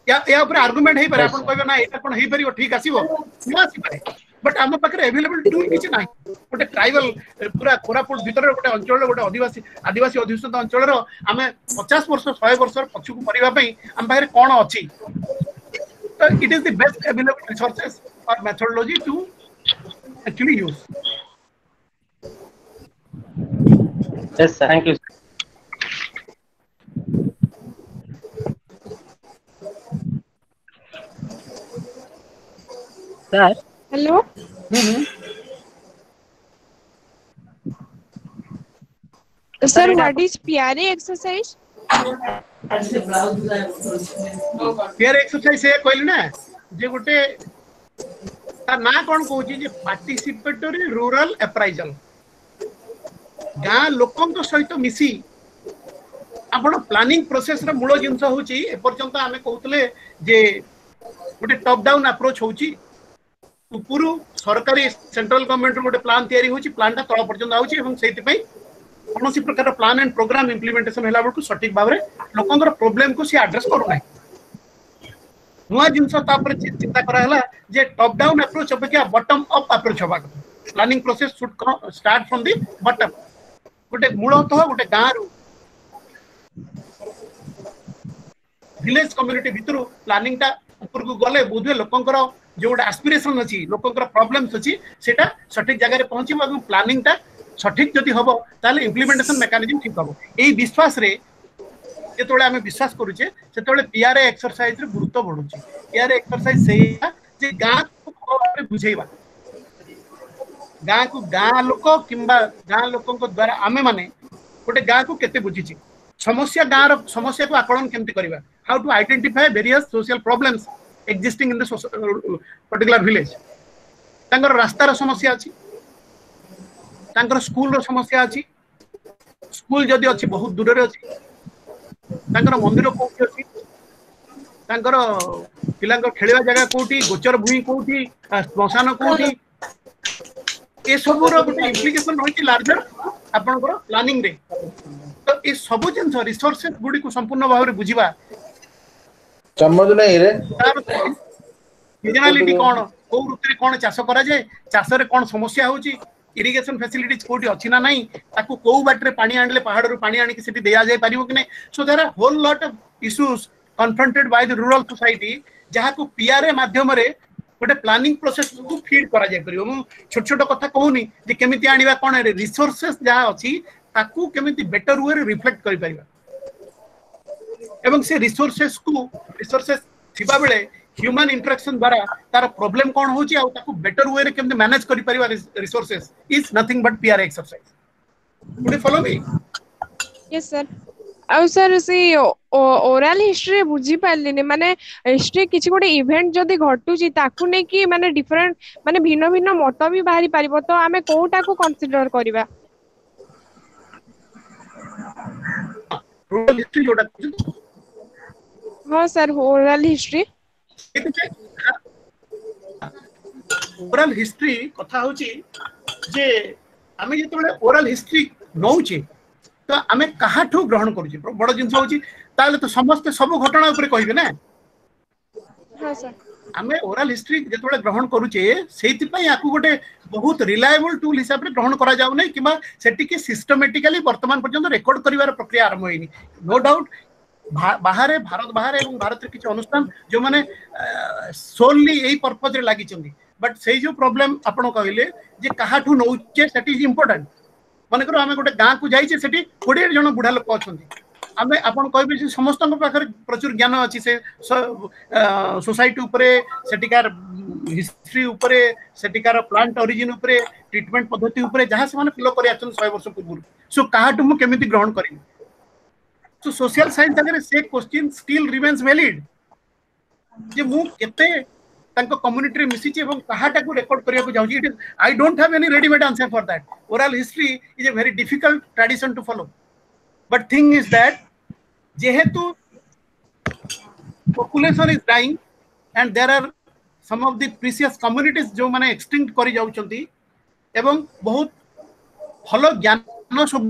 या या ऊपर आर्गुमेंट हे पर आपण कहबे ना एटा कोन हे परियो ठीक आसीबो ना आसी पारे बट आम पाखे अवेलेबल टूल किछि नाही गोटे ट्राइबल पूरा कोरापुट भीतर गोटे अंचल गोटे आदिवासी आदिवासी अधिसूचित अंचल रो आमे पचास वर्ष सौ वर्ष पक्षु को परिबा पई आम पाखे कोन अछि it is the best available resources और methodology to actually use. Yes, sir. Thank you. Sir. Hello. Mm-hmm. Sir, what is P R A exercise? P R A exercise is a participatory rural appraisal. The planning process top down approach. Central government plan theory, plan कोनोसी प्रकार plan and programme implementation हेला बरकु सटीक बारे लोकनर problem को से address करू नै नुवा जिंसा ता पर चिंता करा हला जे टॉप डाउन अप्रोच अपेक्षा बॉटम अप अप्रोच होबा planning process should start from the bottom गुटे मूलत गुटे गांव विलेज कम्युनिटी भितरु प्लानिंग ता ऊपर को गले बुधवे लोकनर जोड एस्पिरेशन अछि लोकनर प्रॉब्लम्स अछि सेटा सटीक जगह रे पहुँचीबा प्लानिंग ता सठिक जति हबो ताले इंप्लीमेंटेशन मेकानिज्म ठीक हबो एई विश्वास रे जेतोले आमे विश्वास करू छे सेतोले पीआरए एक्सरसाइज रे गुरुत्व बढू छे पीआरए एक्सरसाइज सेया जे गां को बुझाइबा गां को गां लोक किंबा गां लोकन को द्वारा आमे माने गोटे गां को केते बुझी छी समस्या गां रो समस्या को आकलन केमति करबा how to identify various social problems existing in the particular village तांगर रास्ता रो समस्या अछि तांकर स्कूल रो समस्या अछि स्कूल जदी अछि बहुत दूर रे अछि तांकर मंदिर कोठी अछि तांकर पिलांक खेलबा जगह कोठी गोचर भूमि कोठी स्मशान कोठी ए सब रो इंप्लिकेशन होय कि लार्जर आपन को प्लानिंग रे तो ए सब जन रिसोर्सेस गुडी को संपूर्ण भाव रे बुझिबा समझ नै रे सीजनलिटी कोन को ऋतु रे कोन चाष करा जाय चाष रे कोन समस्या होउची irrigation facilities कोठी अछि ना नाही ताको को बाट रे पानी आनले पहाड़ रो पानी आनि के सेति देया जाय पारिबो कि नै so there are whole lot of issues confronted by the rural society जहा को पीआरए माध्यम रे गोटे प्लानिंग प्रोसेस को फीड करा जाय परियो मु छोट छोट कथा कहूनी जे केमिति आनिबा कोन रे रिसोर्सेस जहा अछि ताको केमिति बेटर वे रे रिफ्लेक्ट करि परिबा एवं से रिसोर्सेस को रिसोर्सेस थिबा बेले ह्यूमन इंटरेक्शन द्वारा तार प्रॉब्लम कोन होची आ ताको बेटर वे रे केम मैनेज करि परिवा resources is nothing but PR exercise good follow me yes sir आ सर से ओरल हिस्ट्री बुझी पाले ने माने हिस्ट्री किछि गोटे इवेंट जदी घटू जी ताकू ने कि माने डिफरेंट माने भिन्न भिन्न मत भी बाहरी परिबो तो आमे कोटा को कंसीडर करिवा ओरल हिस्ट्री जोडा हां sir oral history oral history कथा होची जे आमे जेतबेले ओरल हिस्ट्री नौची तो आमे कहाठो ग्रहण करू छी बड जिंस होची ताले तो समस्त सब घटना ऊपर कहिबे ना हां सर आमे ओरल हिस्ट्री जेतबेले ग्रहण करू छी सेति पई आकु गोटे बहुत रिलायबल टूल हिसाब रे ग्रहण करा जाउ नै किबा सेति के सिस्टमैटिकली वर्तमान पर्यंत रेकॉर्ड करिवार प्रक्रिया आरंभ होइनी नो डाउट बाहरे भारत बाहरे एवं भारत के किछ अनुष्ठान जो माने सोलली एही पर्पस रे लागि चंदी बट सेही जो प्रॉब्लम आपण कहले जे कहाठू नौचे सेट इज इंपोर्टेंट माने करो हमें गोटे गां को जाई छे सेठी बीस जण बुढा लोक अछंती हमें आपण कहबे जे समस्त पाखर प्रचुर ज्ञान अछि से सोसाइटी उपरे सेटिकार हिस्ट्री उपरे सेटिकार प्लांट ओरिजिन उपरे ट्रीटमेंट पद्धति उपरे जहां से माने फॉलो करि आछन सौ वर्ष पूर्व सो कहाठू मु केमिति ग्रहण करिन तो सोशल साइंस अगर से क्वेश्चन स्टिल रिमेंस वैलिड जे मु केते तंको कम्युनिटी रे मिसि छे एवं कहाटा को रिकॉर्ड करिया को जाउ छी I don't have any readymade answer for that oral history is a very difficult tradition to follow but thing is that जेहेतु population is dying and there are some of the precious communities जो माने extinct करि जाउ छथि एवं बहुत फलो ज्ञान सब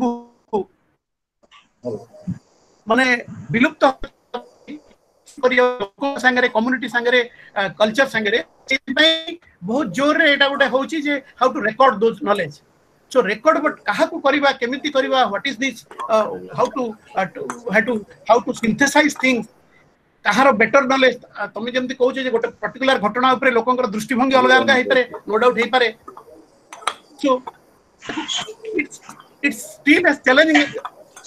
माने विलुप्त करियो लोक संगे कम्युनिटी संगे कल्चर संगे बहुत जोर रे एटा गोटे होची जे how to record those knowledge so record but कहा को करिवा केमिति करिवा what is this how to how to how to synthesise things कहारो बेटर नॉलेज तमे जेमति कहू जे गोटे पर्टिकुलर घटना ऊपर लोकनकर दृष्टिभंगी अलग अलग हेतरे नो डाउट हे पारे So it's it's still a challenging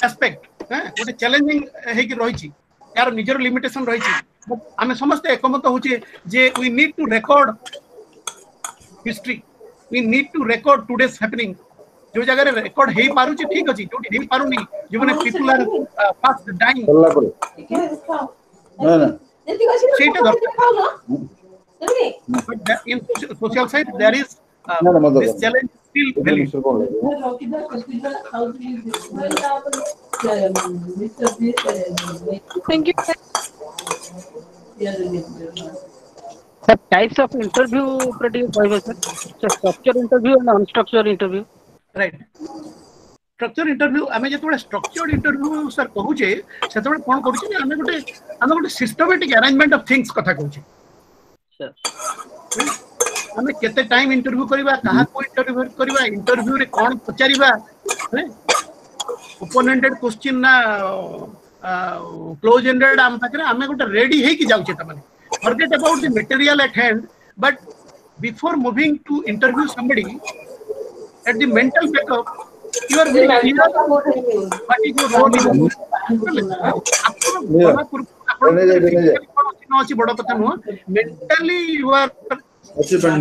aspect. What a challenging heki roichi. Yar major limitation roichi. But I am samasta ekomata hoche je we need to record history. We need to record today's happening. जो जगह रे record हेई पारुची ठीक अछि जोटी हेई पारुनी जेने people are fast dying Kolhapur ना ना सेटा दरकार तबे but in social side there is this challenge still valid thank you sir types of interview produce होइबो sir structure interview and non structure interview right structure interview आमे जेतोडे structure interview sir कहूचे सेतोडे कोन करूचे आमे गोटे आमे गोटे सिस्टमैटिक अरेंजमेंट ऑफ थिंग्स कथा कहूचे सर आमे केते टाइम इंटरव्यू करबा कहा को इंटरव्यू करबा इंटरव्यू रे कोन पचारीबा ओपन एंडेड क्वेश्चन ना क्लोज एंडेड आम पाकरे आमे गोटे रेडी हे कि जाउचे तमने forget about the material at hand but before moving to interview somebody at the mental backup you are very clear what is your role in mentally you are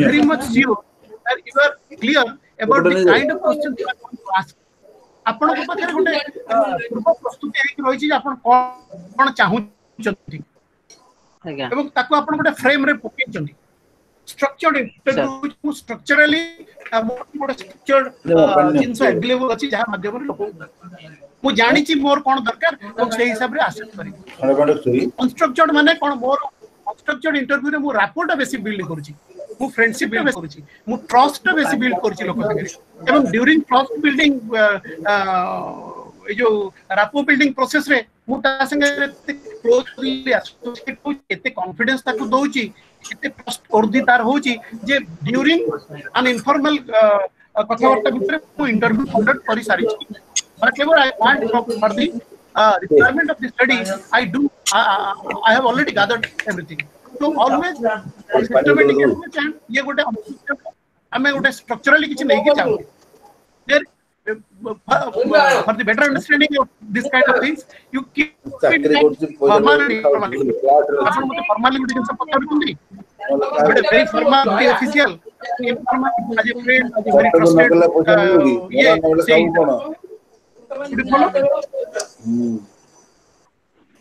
very much sure that you are clear about the kind of questions you are going to ask आपण को पाखरे गुटे पूर्व प्रस्तुति हे रही जे आपण कोन चाहू छथि आज्ञा एवं ताको आपण गुटे फ्रेम रे पकेइ छथि structured interview structurally more structured जिनसे अवेलेबल अछि जहां माध्यम रे लोक मु जानि छी मोर कोन दरकार तो से हिसाब रे आसेट करी अनस्ट्रक्चर्ड माने कोन मोर अनस्ट्रक्चर्ड इंटरव्यू रे मु रैपोर्ट बेसी बिल्ड करू छी मु फ्रेंडशिप बिल्ड करू छी मु ट्रस्ट बेसी बिल्ड करू छी लोक संगे एवं ड्यूरिंग ट्रस्ट बिल्डिंग ए जो रैपो बिल्डिंग प्रोसेस रे मु ता संगे क्लोजली एसोसिएट को एते कॉन्फिडेंस ताको दउ छी किते पोस्ट करदी तार हो छी जे ड्यूरिंग अन इनफॉर्मल कथावर्ता भीतर को इंटरव्यू कंडक्ट करी सारी पर केवल I want for the requirement of the study I do I have already gathered everything तो ऑलवेज सिस्टमैटिक एंड ये गोटे हमें गोटे स्ट्रक्चरली किछ नै के चाहू there for the better understanding of this kind of things you keep formally formally गोटे जिंस पता बिकुंदी but very formal very official informal आज फ्रेंड आज वेरी ट्रस्टेड ये सेइंग कोन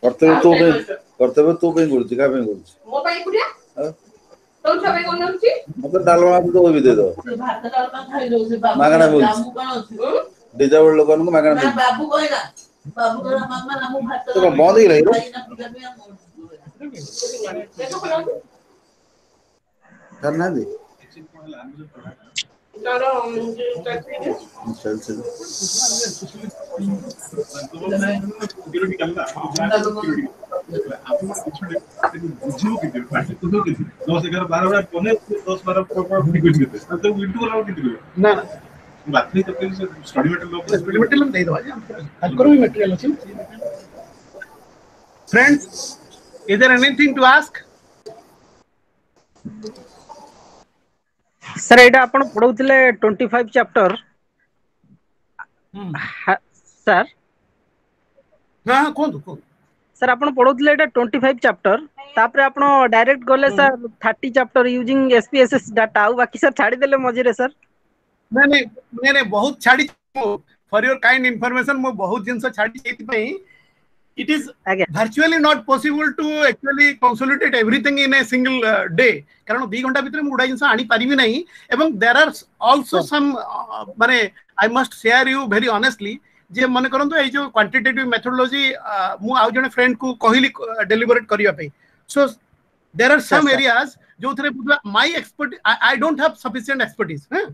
करते तो बे करते तो बे गुरु जी का बे गुरु मो भाई गुडिया तो छबे कोन होची मतलब डालवा तो भी दे दो भारत डालवा खाइ लो से बाबू मागना बोल बाबू कोन होची डिजाबल लोगन को मागना बोल बाबू कोइला बाबू कोला मामा नामो भात तो बंद ही रही करना दे चलो चल चल वीडियो निकालना आपको वीडियो वीडियो तो कितने दस ग्यारह बारह कोने दस बारह वीडियो कितने तो वीडियो वाला कितने ना ना बात नहीं करते स्टडी मटेरियल लोग स्टडी मटेरियल दे दो आज हर करो भी मटेरियल अच्छी friends is there anything to ask sir एटा आपण पढौतिले पच्चीस चैप्टर सर हां कोन कोन सर आपण पढौतिले एटा पच्चीस चैप्टर तापरे आपण डायरेक्ट गले सर तीस चैप्टर यूजिंग एसपीएसएस डाटा आ बाकी सर छाडी देले मजिरे सर नै नै मैंने बहुत छाडी फॉर योर काइंड इंफॉर्मेशन मो बहुत जिंस छाडी जेति पई it is virtually not possible to actually consolidate everything in a single uh, day karon two ghanta bhitar mu uda jinsa ani parimi nahi ebong there are also some uh, mane I must share you very honestly je mane karantu ei jo quantitative methodology uh, mu au jone friend ku kahili uh, deliberate kariya pai so there are some areas jo thare my expert I, I don't have sufficient expertise huh?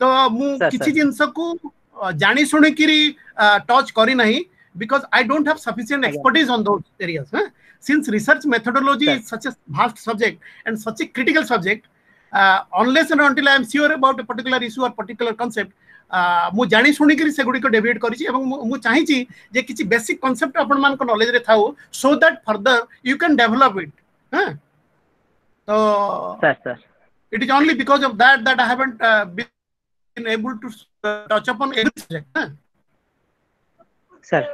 to mu kichi jinsa ku uh, jani suni kiri uh, touch kari nahi because I don't have sufficient expertise on those areas huh? Since research methodology yes. is such a vast subject and such a critical subject uh, unless and until I am sure about a particular issue or particular concept mu jani suni kiri se gudi ko deviate karichi ebong mu chahi chi je kichi basic concept apan man ko knowledge re thau so that further you can develop it huh? So sir sir it is only because of that that I haven't uh, been been able to touch upon every subject. Huh? Sir.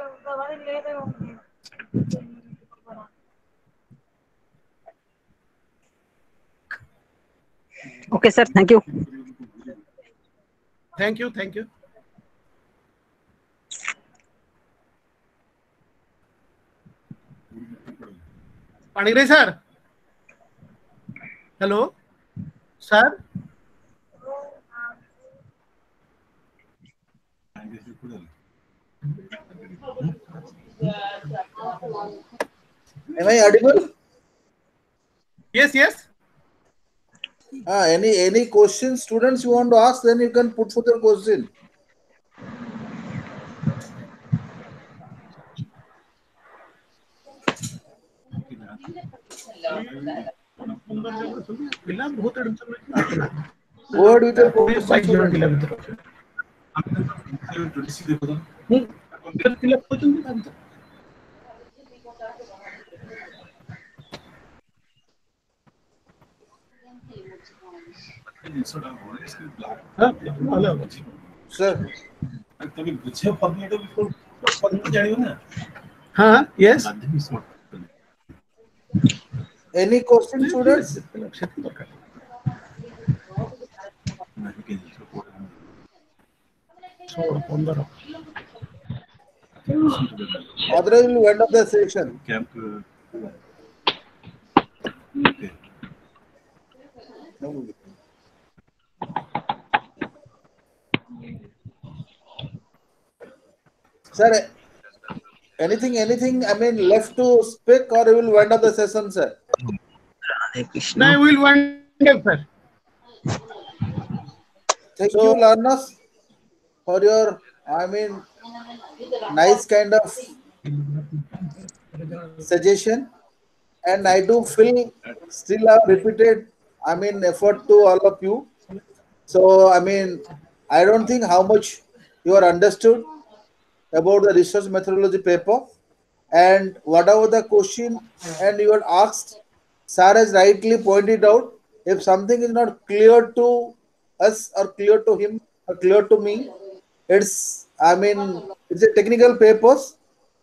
Okay, sir. Thank you. Thank you. Thank you. Panigrahi sir. Hello, sir. Am I audible? Yes, yes. Ah, any any questions, students, you want to ask, then you can put forth your question. Word with the question. Sir, huh? Yes. Any question, students? Otherwise, we will end up the session. Okay. Sir, anything, anything, I mean, left to speak, or we will wind up the session, sir? No, we will wind up, sir. Thank so, you, learners, for your, I mean, nice kind of suggestion. And I do feel still have repeated, I mean, effort to all of you. So, I mean, I don't think how much you are understood about the research methodology paper, and whatever the question and you had asked, sir has rightly pointed out. If something is not clear to us or clear to him or clear to me, it's, I mean, it's a technical papers,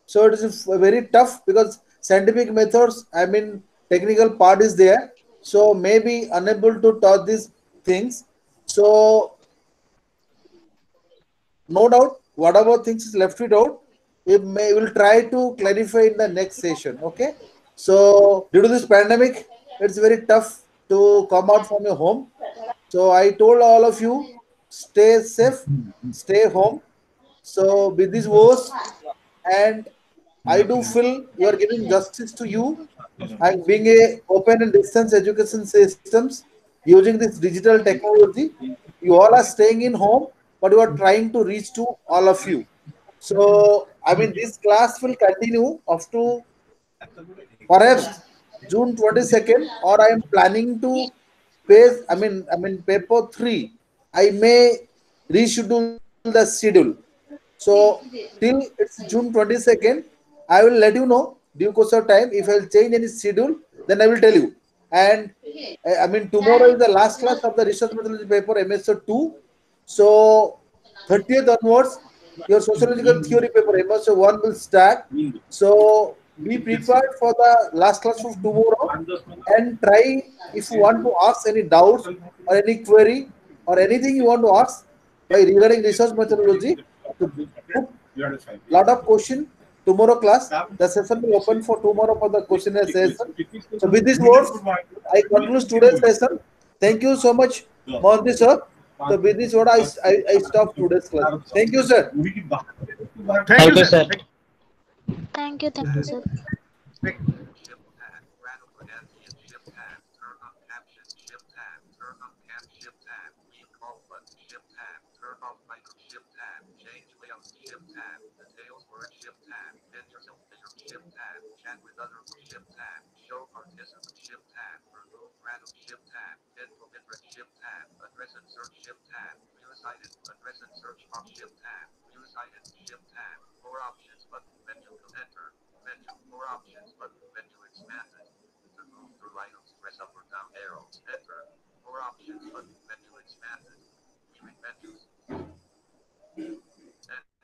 so it is very tough because scientific methods, I mean, technical part is there, so maybe unable to touch these things. So no doubt, whatever things is left it out, we may will try to clarify in the next session. Okay. So due to this pandemic, it's very tough to come out from your home. So I told all of you, stay safe, stay home. So with this was, and I do feel you are giving justice to you, and being a open and distance education systems using this digital technology, you all are staying in home, but we are trying to reach to all of you. So, I mean, this class will continue up to perhaps June twenty-second, or I am planning to pace, I mean, I mean, paper three, I may reschedule the schedule. So, till it's June twenty-second, I will let you know due course of time. If I will change any schedule, then I will tell you. And I mean, tomorrow is the last class of the research methodology paper M S O two. So, thirtieth onwards, your sociological theory paper M S O one will start. So, be prepared for the last class of tomorrow, and try, if you want to ask any doubts or any query or anything you want to ask by regarding research methodology, lot of question tomorrow class. The session will open for tomorrow for the questionnaire session. So, with these words, I conclude today's session. Thank you so much, Mohanty sir. So with this what I, I, I stop today's class. Thank you, sir. Thank you, sir. Thank you, thank you, sir. Address and search shift tab. Use item. Address and search of shift tab. Use item. Shift tab. More options button. Menu to enter. Menu. More options button. Menu expanded. To move through items, press up or down arrows. Enter. More options button. Menu expanded. human values.